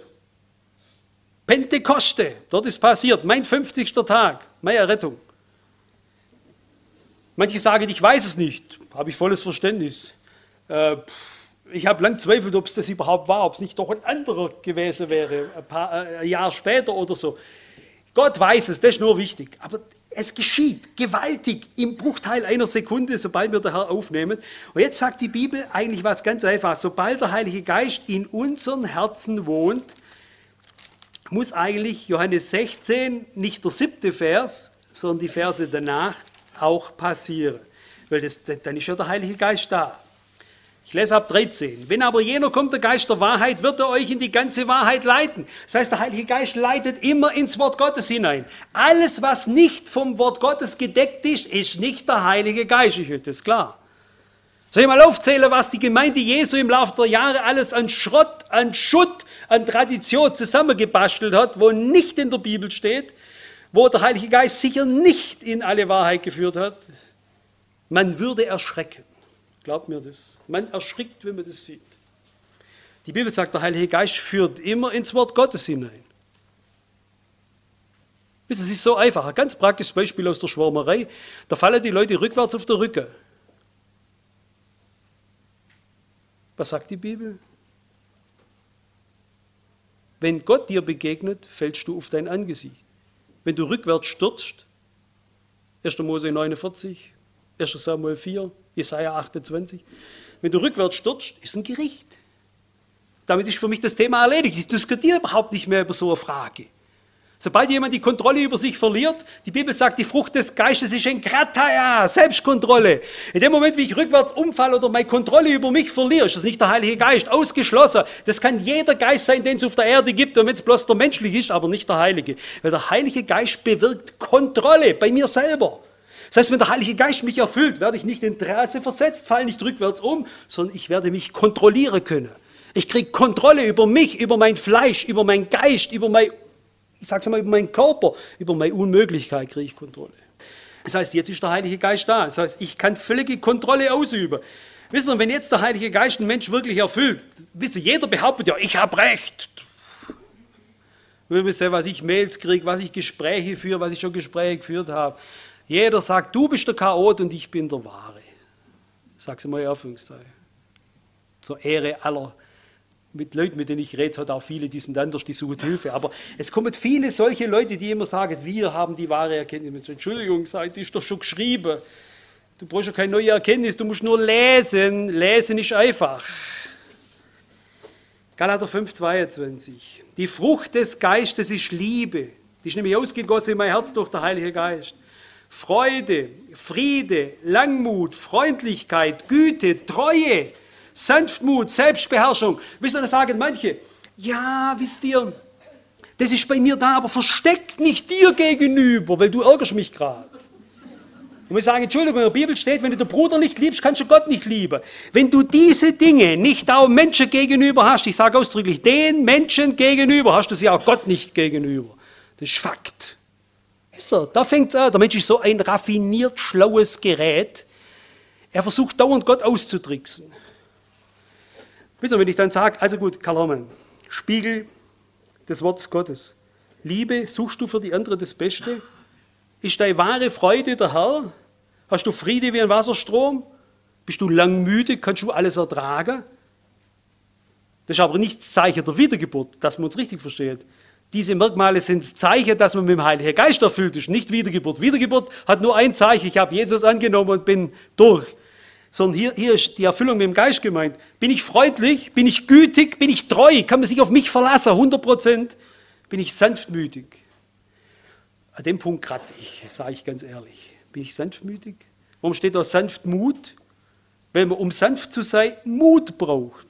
Pentekoste, dort ist passiert. Mein fünfzigster Tag, meine Errettung. Manche sagen, ich weiß es nicht. Habe ich volles Verständnis. Äh, pff. Ich habe lange gezweifelt, ob es das überhaupt war, ob es nicht doch ein anderer gewesen wäre, ein, paar, ein Jahr später oder so. Gott weiß es, das ist nur wichtig. Aber es geschieht gewaltig im Bruchteil einer Sekunde, sobald wir den Herrn aufnehmen. Und jetzt sagt die Bibel eigentlich was ganz Einfaches. Sobald der Heilige Geist in unseren Herzen wohnt, muss eigentlich Johannes sechzehn, nicht der siebte Vers, sondern die Verse danach auch passieren. Weil das, dann ist ja der Heilige Geist da. Ich lese ab dreizehn. Wenn aber jener kommt, der Geist der Wahrheit, wird er euch in die ganze Wahrheit leiten. Das heißt, der Heilige Geist leitet immer ins Wort Gottes hinein. Alles, was nicht vom Wort Gottes gedeckt ist, ist nicht der Heilige Geist. Ich höre das klar. Soll ich mal aufzählen, was die Gemeinde Jesu im Laufe der Jahre alles an Schrott, an Schutt, an Tradition zusammengebastelt hat, wo nicht in der Bibel steht, wo der Heilige Geist sicher nicht in alle Wahrheit geführt hat? Man würde erschrecken. Glaubt mir das. Man erschrickt, wenn man das sieht. Die Bibel sagt, der Heilige Geist führt immer ins Wort Gottes hinein. Das ist so einfach. Ein ganz praktisches Beispiel aus der Schwärmerei. Da fallen die Leute rückwärts auf den Rücken. Was sagt die Bibel? Wenn Gott dir begegnet, fällst du auf dein Angesicht. Wenn du rückwärts stürzt, erster Mose neunundvierzig, erster Samuel vier, Jesaja achtundzwanzig. Wenn du rückwärts stürzt, ist ein Gericht. Damit ist für mich das Thema erledigt. Ich diskutiere überhaupt nicht mehr über so eine Frage. Sobald jemand die Kontrolle über sich verliert, die Bibel sagt, die Frucht des Geistes ist ein Kratia, Selbstkontrolle. In dem Moment, wie ich rückwärts umfalle oder meine Kontrolle über mich verliere, ist das nicht der Heilige Geist, ausgeschlossen. Das kann jeder Geist sein, den es auf der Erde gibt, und wenn es bloß der menschliche ist, aber nicht der Heilige. Weil der Heilige Geist bewirkt Kontrolle bei mir selber. Das heißt, wenn der Heilige Geist mich erfüllt, werde ich nicht in Trance versetzt, falle nicht rückwärts um, sondern ich werde mich kontrollieren können. Ich kriege Kontrolle über mich, über mein Fleisch, über meinen Geist, über mein, ich sag's mal, über meinen Körper, über meine Unmöglichkeit kriege ich Kontrolle. Das heißt, jetzt ist der Heilige Geist da. Das heißt, ich kann völlige Kontrolle ausüben. Wisst ihr, wenn jetzt der Heilige Geist einen Menschen wirklich erfüllt, wisst ihr, jeder behauptet ja, ich habe Recht. Was ich Mails kriege, was ich Gespräche führe, was ich schon Gespräche geführt habe. Jeder sagt, du bist der Chaot und ich bin der Wahre. Sag's mal in Anführungszeichen. Zur Ehre aller. Mit Leuten, mit denen ich rede, hat auch viele, die sind anders, die suchen Hilfe. Aber es kommen viele solche Leute, die immer sagen, wir haben die wahre Erkenntnis. Entschuldigung, die ist doch schon geschrieben. Du brauchst ja keine neue Erkenntnis, du musst nur lesen. Lesen ist einfach. Galater fünf, zweiundzwanzig. Die Frucht des Geistes ist Liebe. Die ist nämlich ausgegossen in mein Herz durch den Heiligen Geist. Freude, Friede, Langmut, Freundlichkeit, Güte, Treue, Sanftmut, Selbstbeherrschung. Wisst ihr, da sagen manche, ja, wisst ihr, Das ist bei mir da, aber versteckt nicht dir gegenüber, weil du ärgerst mich gerade. Ich muss sagen, Entschuldigung, in der Bibel steht, wenn du den Bruder nicht liebst, kannst du Gott nicht lieben. Wenn du diese Dinge nicht auch Menschen gegenüber hast, ich sage ausdrücklich, den Menschen gegenüber, hast du sie auch Gott nicht gegenüber. Das ist Fakt. Weißt du, da fängt es an. Der Mensch ist so ein raffiniert, schlaues Gerät. Er versucht dauernd Gott auszutricksen. Bitte, wenn ich dann sage, also gut, Karl Hermann, Spiegel des Wortes Gottes. Liebe, suchst du für die anderen das Beste? Ist deine wahre Freude der Herr? Hast du Friede wie ein Wasserstrom? Bist du langmütig? Kannst du alles ertragen? Das ist aber nicht das Zeichen der Wiedergeburt, dass man uns richtig versteht. Diese Merkmale sind das Zeichen, dass man mit dem Heiligen Geist erfüllt ist, nicht Wiedergeburt. Wiedergeburt hat nur ein Zeichen, ich habe Jesus angenommen und bin durch. Sondern hier, hier ist die Erfüllung mit dem Geist gemeint. Bin ich freundlich? Bin ich gütig? Bin ich treu? Kann man sich auf mich verlassen? hundert Prozent? Bin ich sanftmütig? An dem Punkt kratze ich, sage ich ganz ehrlich. Bin ich sanftmütig? Warum steht da Sanftmut? Weil man, um sanft zu sein, Mut braucht.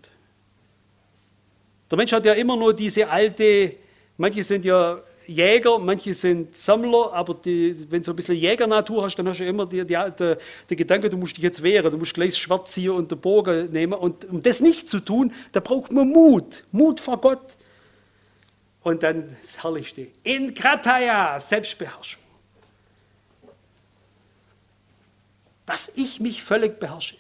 Der Mensch hat ja immer nur diese alte, manche sind ja Jäger, manche sind Sammler, aber die, wenn du so ein bisschen Jägernatur hast, dann hast du immer die, die, die, die Gedanke, du musst dich jetzt wehren, du musst gleich das Schwert ziehen und den Bogen nehmen. Und um das nicht zu tun, da braucht man Mut, Mut vor Gott. Und dann das Herrlichste, Enkratia, Selbstbeherrschung. Dass ich mich völlig beherrsche.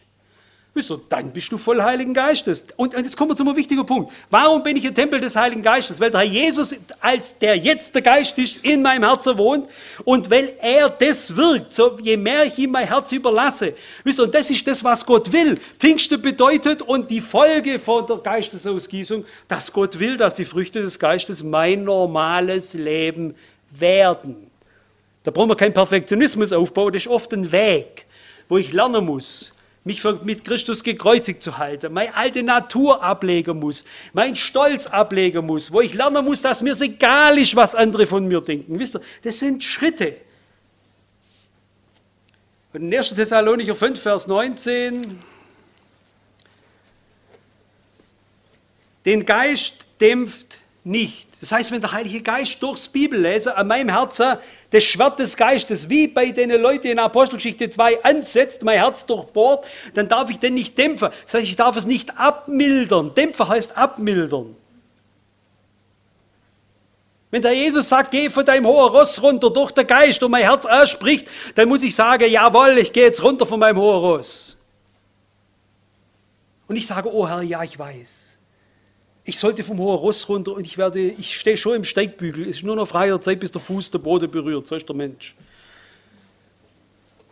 So, dann bist du voll Heiligen Geistes. Und jetzt kommen wir zu einem wichtigen Punkt. Warum bin ich ein Tempel des Heiligen Geistes? Weil der Herr Jesus, als der jetzt der Geist ist, in meinem Herzen wohnt und weil er das wirkt, so je mehr ich ihm mein Herz überlasse. So, und das ist das, was Gott will. Pfingsten bedeutet und die Folge von der Geistesausgießung, dass Gott will, dass die Früchte des Geistes mein normales Leben werden. Da brauchen wir keinen Perfektionismus aufbauen, das ist oft ein Weg, wo ich lernen muss, mich mit Christus gekreuzigt zu halten, meine alte Natur ablegen muss, mein Stolz ablegen muss, wo ich lernen muss, dass mir es egal ist, was andere von mir denken. Wisst ihr, das sind Schritte. Und in erster Thessalonicher fünf, Vers neunzehn, den Geist dämpft nicht. Das heißt, wenn der Heilige Geist durchs Bibellesen an meinem Herzen das Schwert des Geistes, wie bei den Leuten in Apostelgeschichte zwei ansetzt, mein Herz durchbohrt, dann darf ich den nicht dämpfen. Das heißt, ich darf es nicht abmildern. Dämpfen heißt abmildern. Wenn der Jesus sagt, geh von deinem hohen Ross runter durch den Geist und mein Herz ausspricht, dann muss ich sagen, jawohl, ich gehe jetzt runter von meinem hohen Ross. Und ich sage, oh Herr, ja, ich weiß. Ich sollte vom hohen Ross runter und ich werde, ich stehe schon im Steigbügel. Es ist nur noch freie Zeit, bis der Fuß den Boden berührt. So ist der Mensch.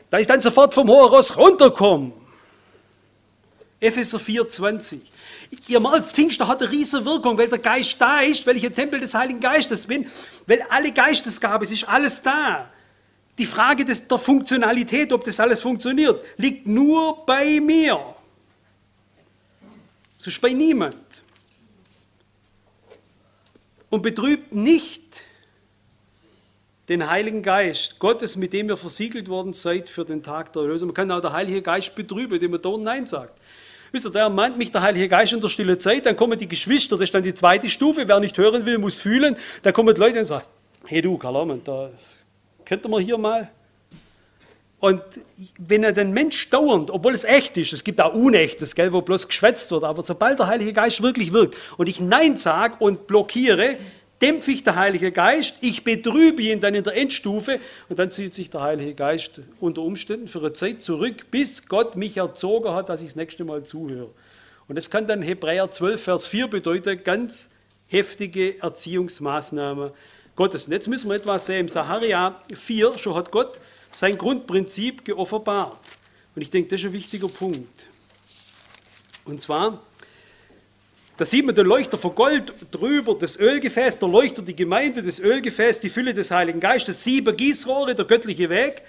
Da ich dann sofort vom hohen Ross runterkomme. Epheser vier, zwanzig. Ihr merkt, Pfingsten hat eine riesige Wirkung, weil der Geist da ist, weil ich ein Tempel des Heiligen Geistes bin, weil alle Geistesgaben, es ist alles da. Die Frage des, der Funktionalität, ob das alles funktioniert, liegt nur bei mir. Das ist bei niemand. Und betrübt nicht den Heiligen Geist Gottes, mit dem ihr versiegelt worden seid für den Tag der Erlösung. Man kann auch den Heiligen Geist betrüben, indem man da Nein sagt. Wisst ihr, da ermahnt mich der Heilige Geist in der stillen Zeit, dann kommen die Geschwister, das ist dann die zweite Stufe, wer nicht hören will, muss fühlen. Dann kommen die Leute und sagen, hey du, Karl Hermann, das könnten wir hier mal. Und wenn er den Mensch dauernd, obwohl es echt ist, es gibt auch Unechtes, gell, wo bloß geschwätzt wird, aber sobald der Heilige Geist wirklich wirkt und ich Nein sage und blockiere, dämpfe ich den Heiligen Geist, ich betrübe ihn dann in der Endstufe und dann zieht sich der Heilige Geist unter Umständen für eine Zeit zurück, bis Gott mich erzogen hat, dass ich das nächste Mal zuhöre. Und das kann dann Hebräer zwölf, Vers vier bedeuten, ganz heftige Erziehungsmaßnahme Gottes. Und jetzt müssen wir etwas sehen, im Samaria vier, schon hat Gott sein Grundprinzip geoffenbart. Und ich denke, das ist ein wichtiger Punkt. Und zwar, da sieht man den Leuchter von Gold drüber, das Ölgefäß, der Leuchter, die Gemeinde, das Ölgefäß, die Fülle des Heiligen Geistes, sieben Gießrohre, der göttliche Weg.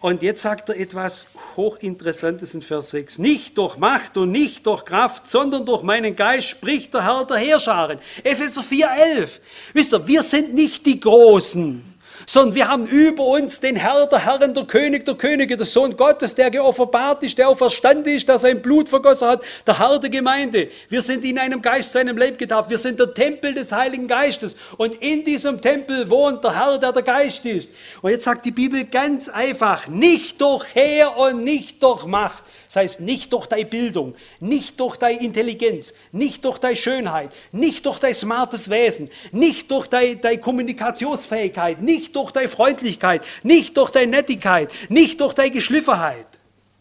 Und jetzt sagt er etwas Hochinteressantes in Vers sechs. Nicht durch Macht und nicht durch Kraft, sondern durch meinen Geist spricht der Herr der Heerscharen. Epheser vier, elf. Wisst ihr, wir sind nicht die Großen. sondern wir haben über uns den Herr, der Herren, der König, der Könige, der Sohn Gottes, der geoffenbart ist, der auferstanden ist, der sein Blut vergossen hat, der Herr der Gemeinde. Wir sind in einem Geist zu einem Leib getauft. Wir sind der Tempel des Heiligen Geistes. Und in diesem Tempel wohnt der Herr, der der Geist ist. Und jetzt sagt die Bibel ganz einfach, nicht durch Heer und nicht durch Macht. Das heißt, nicht durch deine Bildung, nicht durch deine Intelligenz, nicht durch deine Schönheit, nicht durch dein smartes Wesen, nicht durch deine, deine Kommunikationsfähigkeit, nicht durch deine Freundlichkeit, nicht durch deine Nettigkeit, nicht durch deine Geschliffenheit.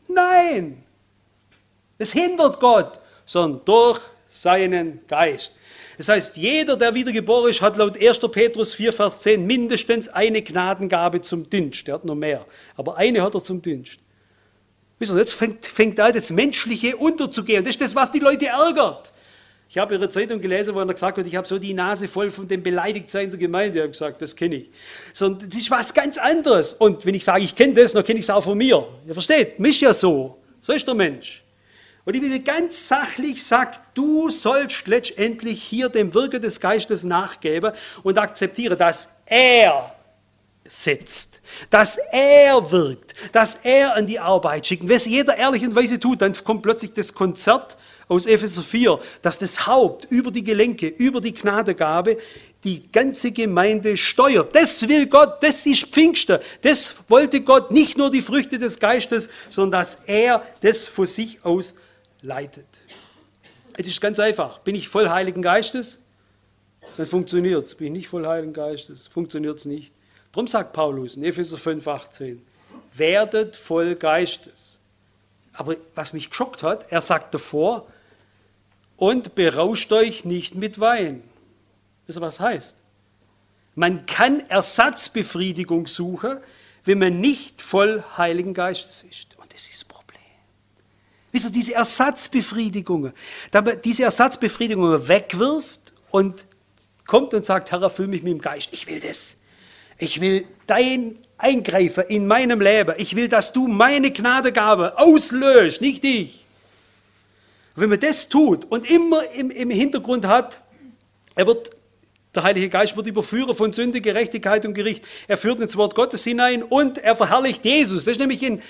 Nein, es hindert Gott, sondern durch seinen Geist. Das heißt, jeder, der wiedergeboren ist, hat laut erster Petrus vier, Vers zehn mindestens eine Gnadengabe zum Dienst. Der hat noch mehr, aber eine hat er zum Dienst. Jetzt fängt, fängt an, das Menschliche unterzugehen. Das ist das, was die Leute ärgert. Ich habe Ihre Zeitung gelesen, wo er gesagt hat, ich habe so die Nase voll von dem Beleidigtsein der Gemeinde. Ich habe gesagt, das kenne ich. Sondern das ist was ganz anderes. Und wenn ich sage, ich kenne das, dann kenne ich es auch von mir. Ihr versteht, mich ja so. So ist der Mensch. Und ich will ganz sachlich sagen, du sollst letztendlich hier dem Wirken des Geistes nachgeben und akzeptieren, dass er setzt, dass er wirkt, dass er an die Arbeit schickt. Wenn es jeder ehrlich und weise tut, dann kommt plötzlich das Konzert aus Epheser vier, dass das Haupt über die Gelenke, über die Gnadegabe die ganze Gemeinde steuert. Das will Gott, das ist Pfingsten. Das wollte Gott, nicht nur die Früchte des Geistes, sondern dass er das von sich aus leitet. Es ist ganz einfach. Bin ich voll Heiligen Geistes? Dann funktioniert es. Bin ich nicht voll Heiligen Geistes? Funktioniert es nicht. Darum sagt Paulus in Epheser fünf, achtzehn, werdet voll Geistes. Aber was mich geschockt hat, er sagt davor, und berauscht euch nicht mit Wein. Wisst ihr, was das heißt? Man kann Ersatzbefriedigung suchen, wenn man nicht voll Heiligen Geistes ist. Und das ist das Problem. Wisst ihr, diese Ersatzbefriedigungen, da man diese Ersatzbefriedigungen wegwirft und kommt und sagt, Herr, erfüll mich mit dem Geist, ich will das. Ich will dein Eingreifen in meinem Leben. Ich will, dass du meine Gnadegabe auslöst, nicht ich. Und wenn man das tut und immer im, im Hintergrund hat, er wird, der Heilige Geist wird überführen von Sünde, Gerechtigkeit und Gericht. Er führt ins Wort Gottes hinein und er verherrlicht Jesus. Das ist nämlich in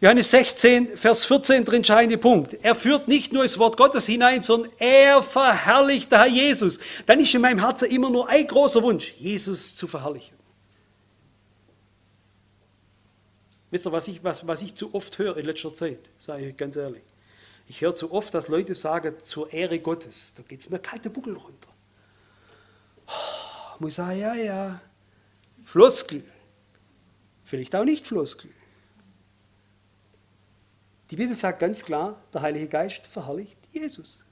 Johannes sechzehn, Vers vierzehn der entscheidende Punkt. Er führt nicht nur das Wort Gottes hinein, sondern er verherrlicht den Herr Jesus. Dann ist in meinem Herzen immer nur ein großer Wunsch, Jesus zu verherrlichen. Wisst ihr, was ich, was, was ich zu oft höre in letzter Zeit, sage ich ganz ehrlich. Ich höre zu oft, dass Leute sagen, zur Ehre Gottes, da geht es mir kalte Buckel runter. Ich muss sagen, ja, ja, Floskel. Vielleicht auch nicht Floskel. Die Bibel sagt ganz klar, der Heilige Geist verherrlicht Jesus.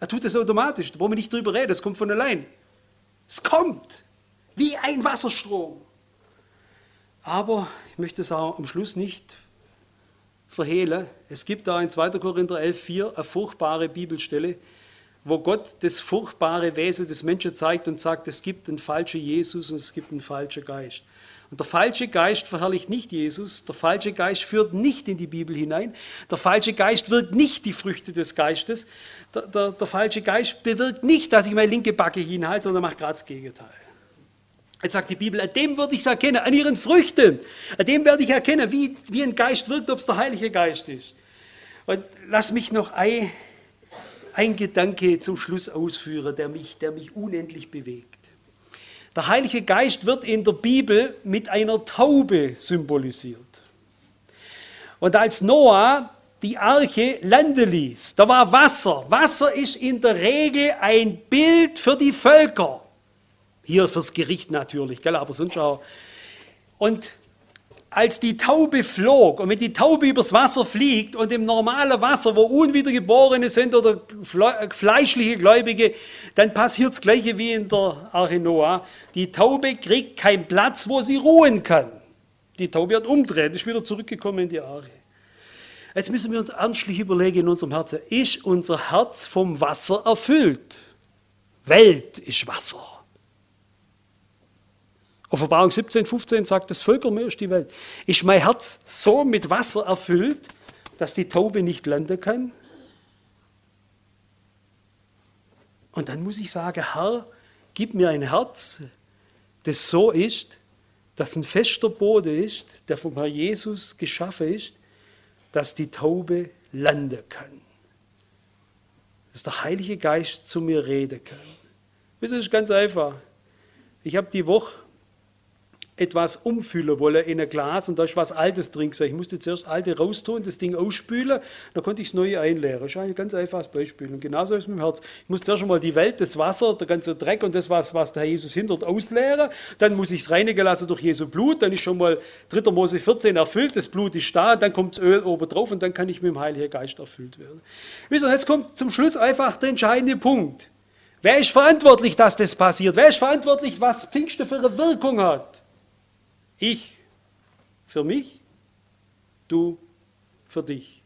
Er tut das automatisch, da brauchen wir nicht drüber reden, es kommt von allein. Es kommt, wie ein Wasserstrom. Aber ich möchte es auch am Schluss nicht verhehlen. Es gibt da in zweiter Korinther elf, vier eine furchtbare Bibelstelle, wo Gott das furchtbare Wesen des Menschen zeigt und sagt, es gibt einen falschen Jesus und es gibt einen falschen Geist. Und der falsche Geist verherrlicht nicht Jesus, der falsche Geist führt nicht in die Bibel hinein, der falsche Geist wirkt nicht die Früchte des Geistes, der, der, der falsche Geist bewirkt nicht, dass ich meine linke Backe hinhalte, sondern macht gerade das Gegenteil. Jetzt sagt die Bibel, an dem würde ich es erkennen, an ihren Früchten, an dem werde ich erkennen, wie, wie ein Geist wirkt, ob es der Heilige Geist ist. Und lass mich noch ein, ein Gedanke zum Schluss ausführen, der mich, der mich unendlich bewegt. Der Heilige Geist wird in der Bibel mit einer Taube symbolisiert. Und als Noah die Arche landen ließ, da war Wasser. Wasser ist in der Regel ein Bild für die Völker. Hier fürs Gericht natürlich, gell? Aber sonst auch. Und als die Taube flog, und wenn die Taube übers Wasser fliegt und im normalen Wasser, wo Unwiedergeborene sind oder fleischliche Gläubige, dann passiert das Gleiche wie in der Arche Noah. Die Taube kriegt keinen Platz, wo sie ruhen kann. Die Taube hat umgedreht, ist wieder zurückgekommen in die Arche. Jetzt müssen wir uns ernstlich überlegen in unserem Herzen, ist unser Herz vom Wasser erfüllt? Welt ist Wasser. Offenbarung siebzehn, fünfzehn sagt, das Völkermeer ist die Welt. Ist mein Herz so mit Wasser erfüllt, dass die Taube nicht landen kann? Und dann muss ich sagen, Herr, gib mir ein Herz, das so ist, dass ein fester Boden ist, der vom Herrn Jesus geschaffen ist, dass die Taube landen kann. Dass der Heilige Geist zu mir reden kann. Das ist ganz einfach. Ich habe die Woche etwas umfüllen wollen in ein Glas und da ist was Altes drin gewesen. Ich musste zuerst das Alte raustun, das Ding ausspülen, dann konnte ich das Neue einleeren. Das ist ein ganz einfaches Beispiel. Und genauso ist es mit dem Herz. Ich muss zuerst mal die Welt, das Wasser, der ganze Dreck und das, was, was der Herr Jesus hindert, ausleeren. Dann muss ich es reinigen lassen durch Jesu Blut. Dann ist schon mal dritter Mose vierzehn erfüllt, das Blut ist da, dann kommt das Öl oben drauf und dann kann ich mit dem Heiligen Geist erfüllt werden. Wisst ihr, jetzt kommt zum Schluss einfach der entscheidende Punkt. Wer ist verantwortlich, dass das passiert? Wer ist verantwortlich, was Pfingsten für eine Wirkung hat? Ich für mich, du für dich.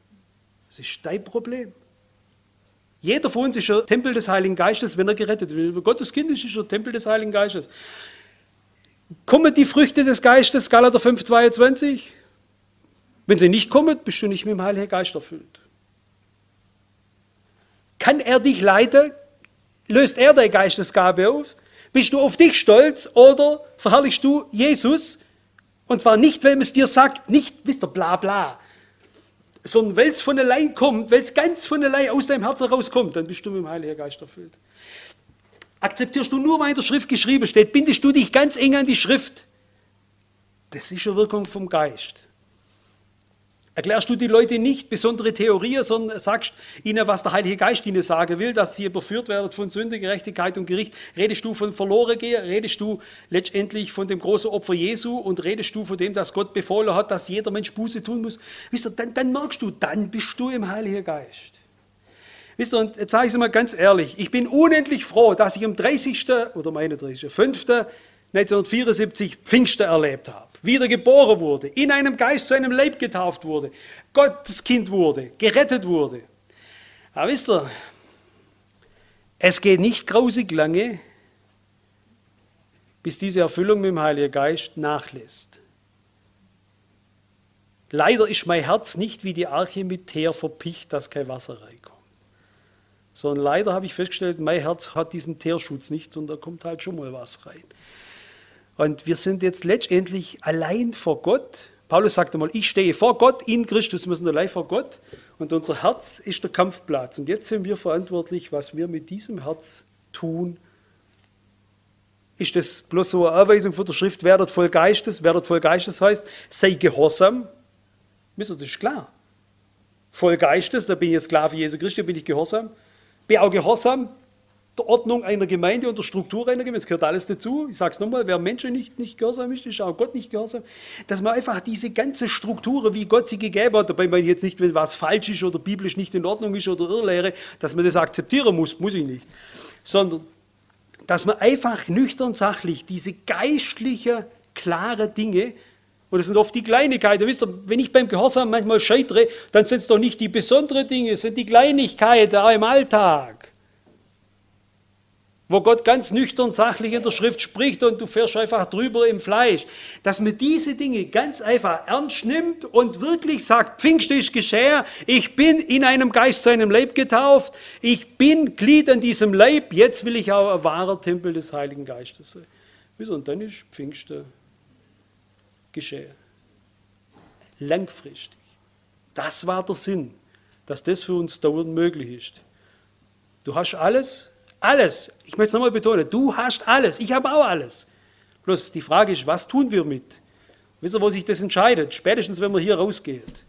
Das ist dein Problem. Jeder von uns ist ein Tempel des Heiligen Geistes, wenn er gerettet wird. Wenn Gottes Kind ist, ist er Tempel des Heiligen Geistes. Kommen die Früchte des Geistes, Galater fünf, zweiundzwanzig? Wenn sie nicht kommen, bist du nicht mit dem Heiligen Geist erfüllt. Kann er dich leiten? Löst er deine Geistesgabe auf? Bist du auf dich stolz oder verherrlichst du Jesus? Und zwar nicht, weil man es dir sagt, nicht, wisst ihr, bla bla, sondern weil es von allein kommt, weil es ganz von allein aus deinem Herzen rauskommt, dann bist du mit dem Heiligen Geist erfüllt. Akzeptierst du nur, was in der Schrift geschrieben steht, bindest du dich ganz eng an die Schrift. Das ist eine Wirkung vom Geist. Erklärst du die Leute nicht besondere Theorien, sondern sagst ihnen, was der Heilige Geist ihnen sagen will, dass sie überführt werden von Sünde, Gerechtigkeit und Gericht. Redest du von verloren gehen, redest du letztendlich von dem großen Opfer Jesu und redest du von dem, dass Gott befohlen hat, dass jeder Mensch Buße tun muss. Wisst ihr, dann, dann merkst du, dann bist du im Heiligen Geist. Wisst ihr, und jetzt sage ich es mal ganz ehrlich, ich bin unendlich froh, dass ich am dreißigsten oder meine dreißigsten fünften neunzehnhundertvierundsiebzig Pfingsten erlebt habe. Wiedergeboren wurde, in einem Geist zu einem Leib getauft wurde, Gottes Kind wurde, gerettet wurde. Aber wisst ihr, es geht nicht grausig lange, bis diese Erfüllung mit dem Heiligen Geist nachlässt. Leider ist mein Herz nicht wie die Arche mit Teer verpicht, dass kein Wasser reinkommt. Sondern leider habe ich festgestellt, mein Herz hat diesen Teerschutz nicht und da kommt halt schon mal was rein. Und wir sind jetzt letztendlich allein vor Gott. Paulus sagt einmal, ich stehe vor Gott, in Christus, wir sind allein vor Gott. Und unser Herz ist der Kampfplatz. Und jetzt sind wir verantwortlich, was wir mit diesem Herz tun. Ist das bloß so eine Anweisung von der Schrift, werdet voll Geistes? Werdet voll Geistes heißt, sei gehorsam. Das ist klar. Voll Geistes, da bin ich ein Sklave Jesu Christi, da bin ich gehorsam. Bin auch gehorsam der Ordnung einer Gemeinde und der Struktur einer Gemeinde, das gehört alles dazu. Ich sage es nochmal, wer Menschen nicht, nicht gehorsam ist, ist auch Gott nicht gehorsam. Dass man einfach diese ganze Struktur, wie Gott sie gegeben hat, dabei meine ich jetzt nicht, wenn was falsch ist oder biblisch nicht in Ordnung ist oder Irrlehre, dass man das akzeptieren muss, muss ich nicht. Sondern, dass man einfach nüchtern sachlich diese geistlichen, klaren Dinge, und das sind oft die Kleinigkeiten. Wisst ihr, wenn ich beim Gehorsam manchmal scheitere, dann sind es doch nicht die besonderen Dinge, es sind die Kleinigkeiten auch im Alltag. Wo Gott ganz nüchtern, sachlich in der Schrift spricht und du fährst einfach drüber im Fleisch. Dass man diese Dinge ganz einfach ernst nimmt und wirklich sagt, Pfingsten ist geschehen, ich bin in einem Geist zu einem Leib getauft, ich bin Glied an diesem Leib, jetzt will ich auch ein wahrer Tempel des Heiligen Geistes sein. Und dann ist Pfingsten geschehen. Langfristig. Das war der Sinn, dass das für uns dauernd möglich ist. Du hast alles, Alles, ich möchte es nochmal betonen, du hast alles, ich habe auch alles. Bloß die Frage ist, was tun wir mit? Wisst ihr, wo sich das entscheidet? Spätestens, wenn man hier rausgeht.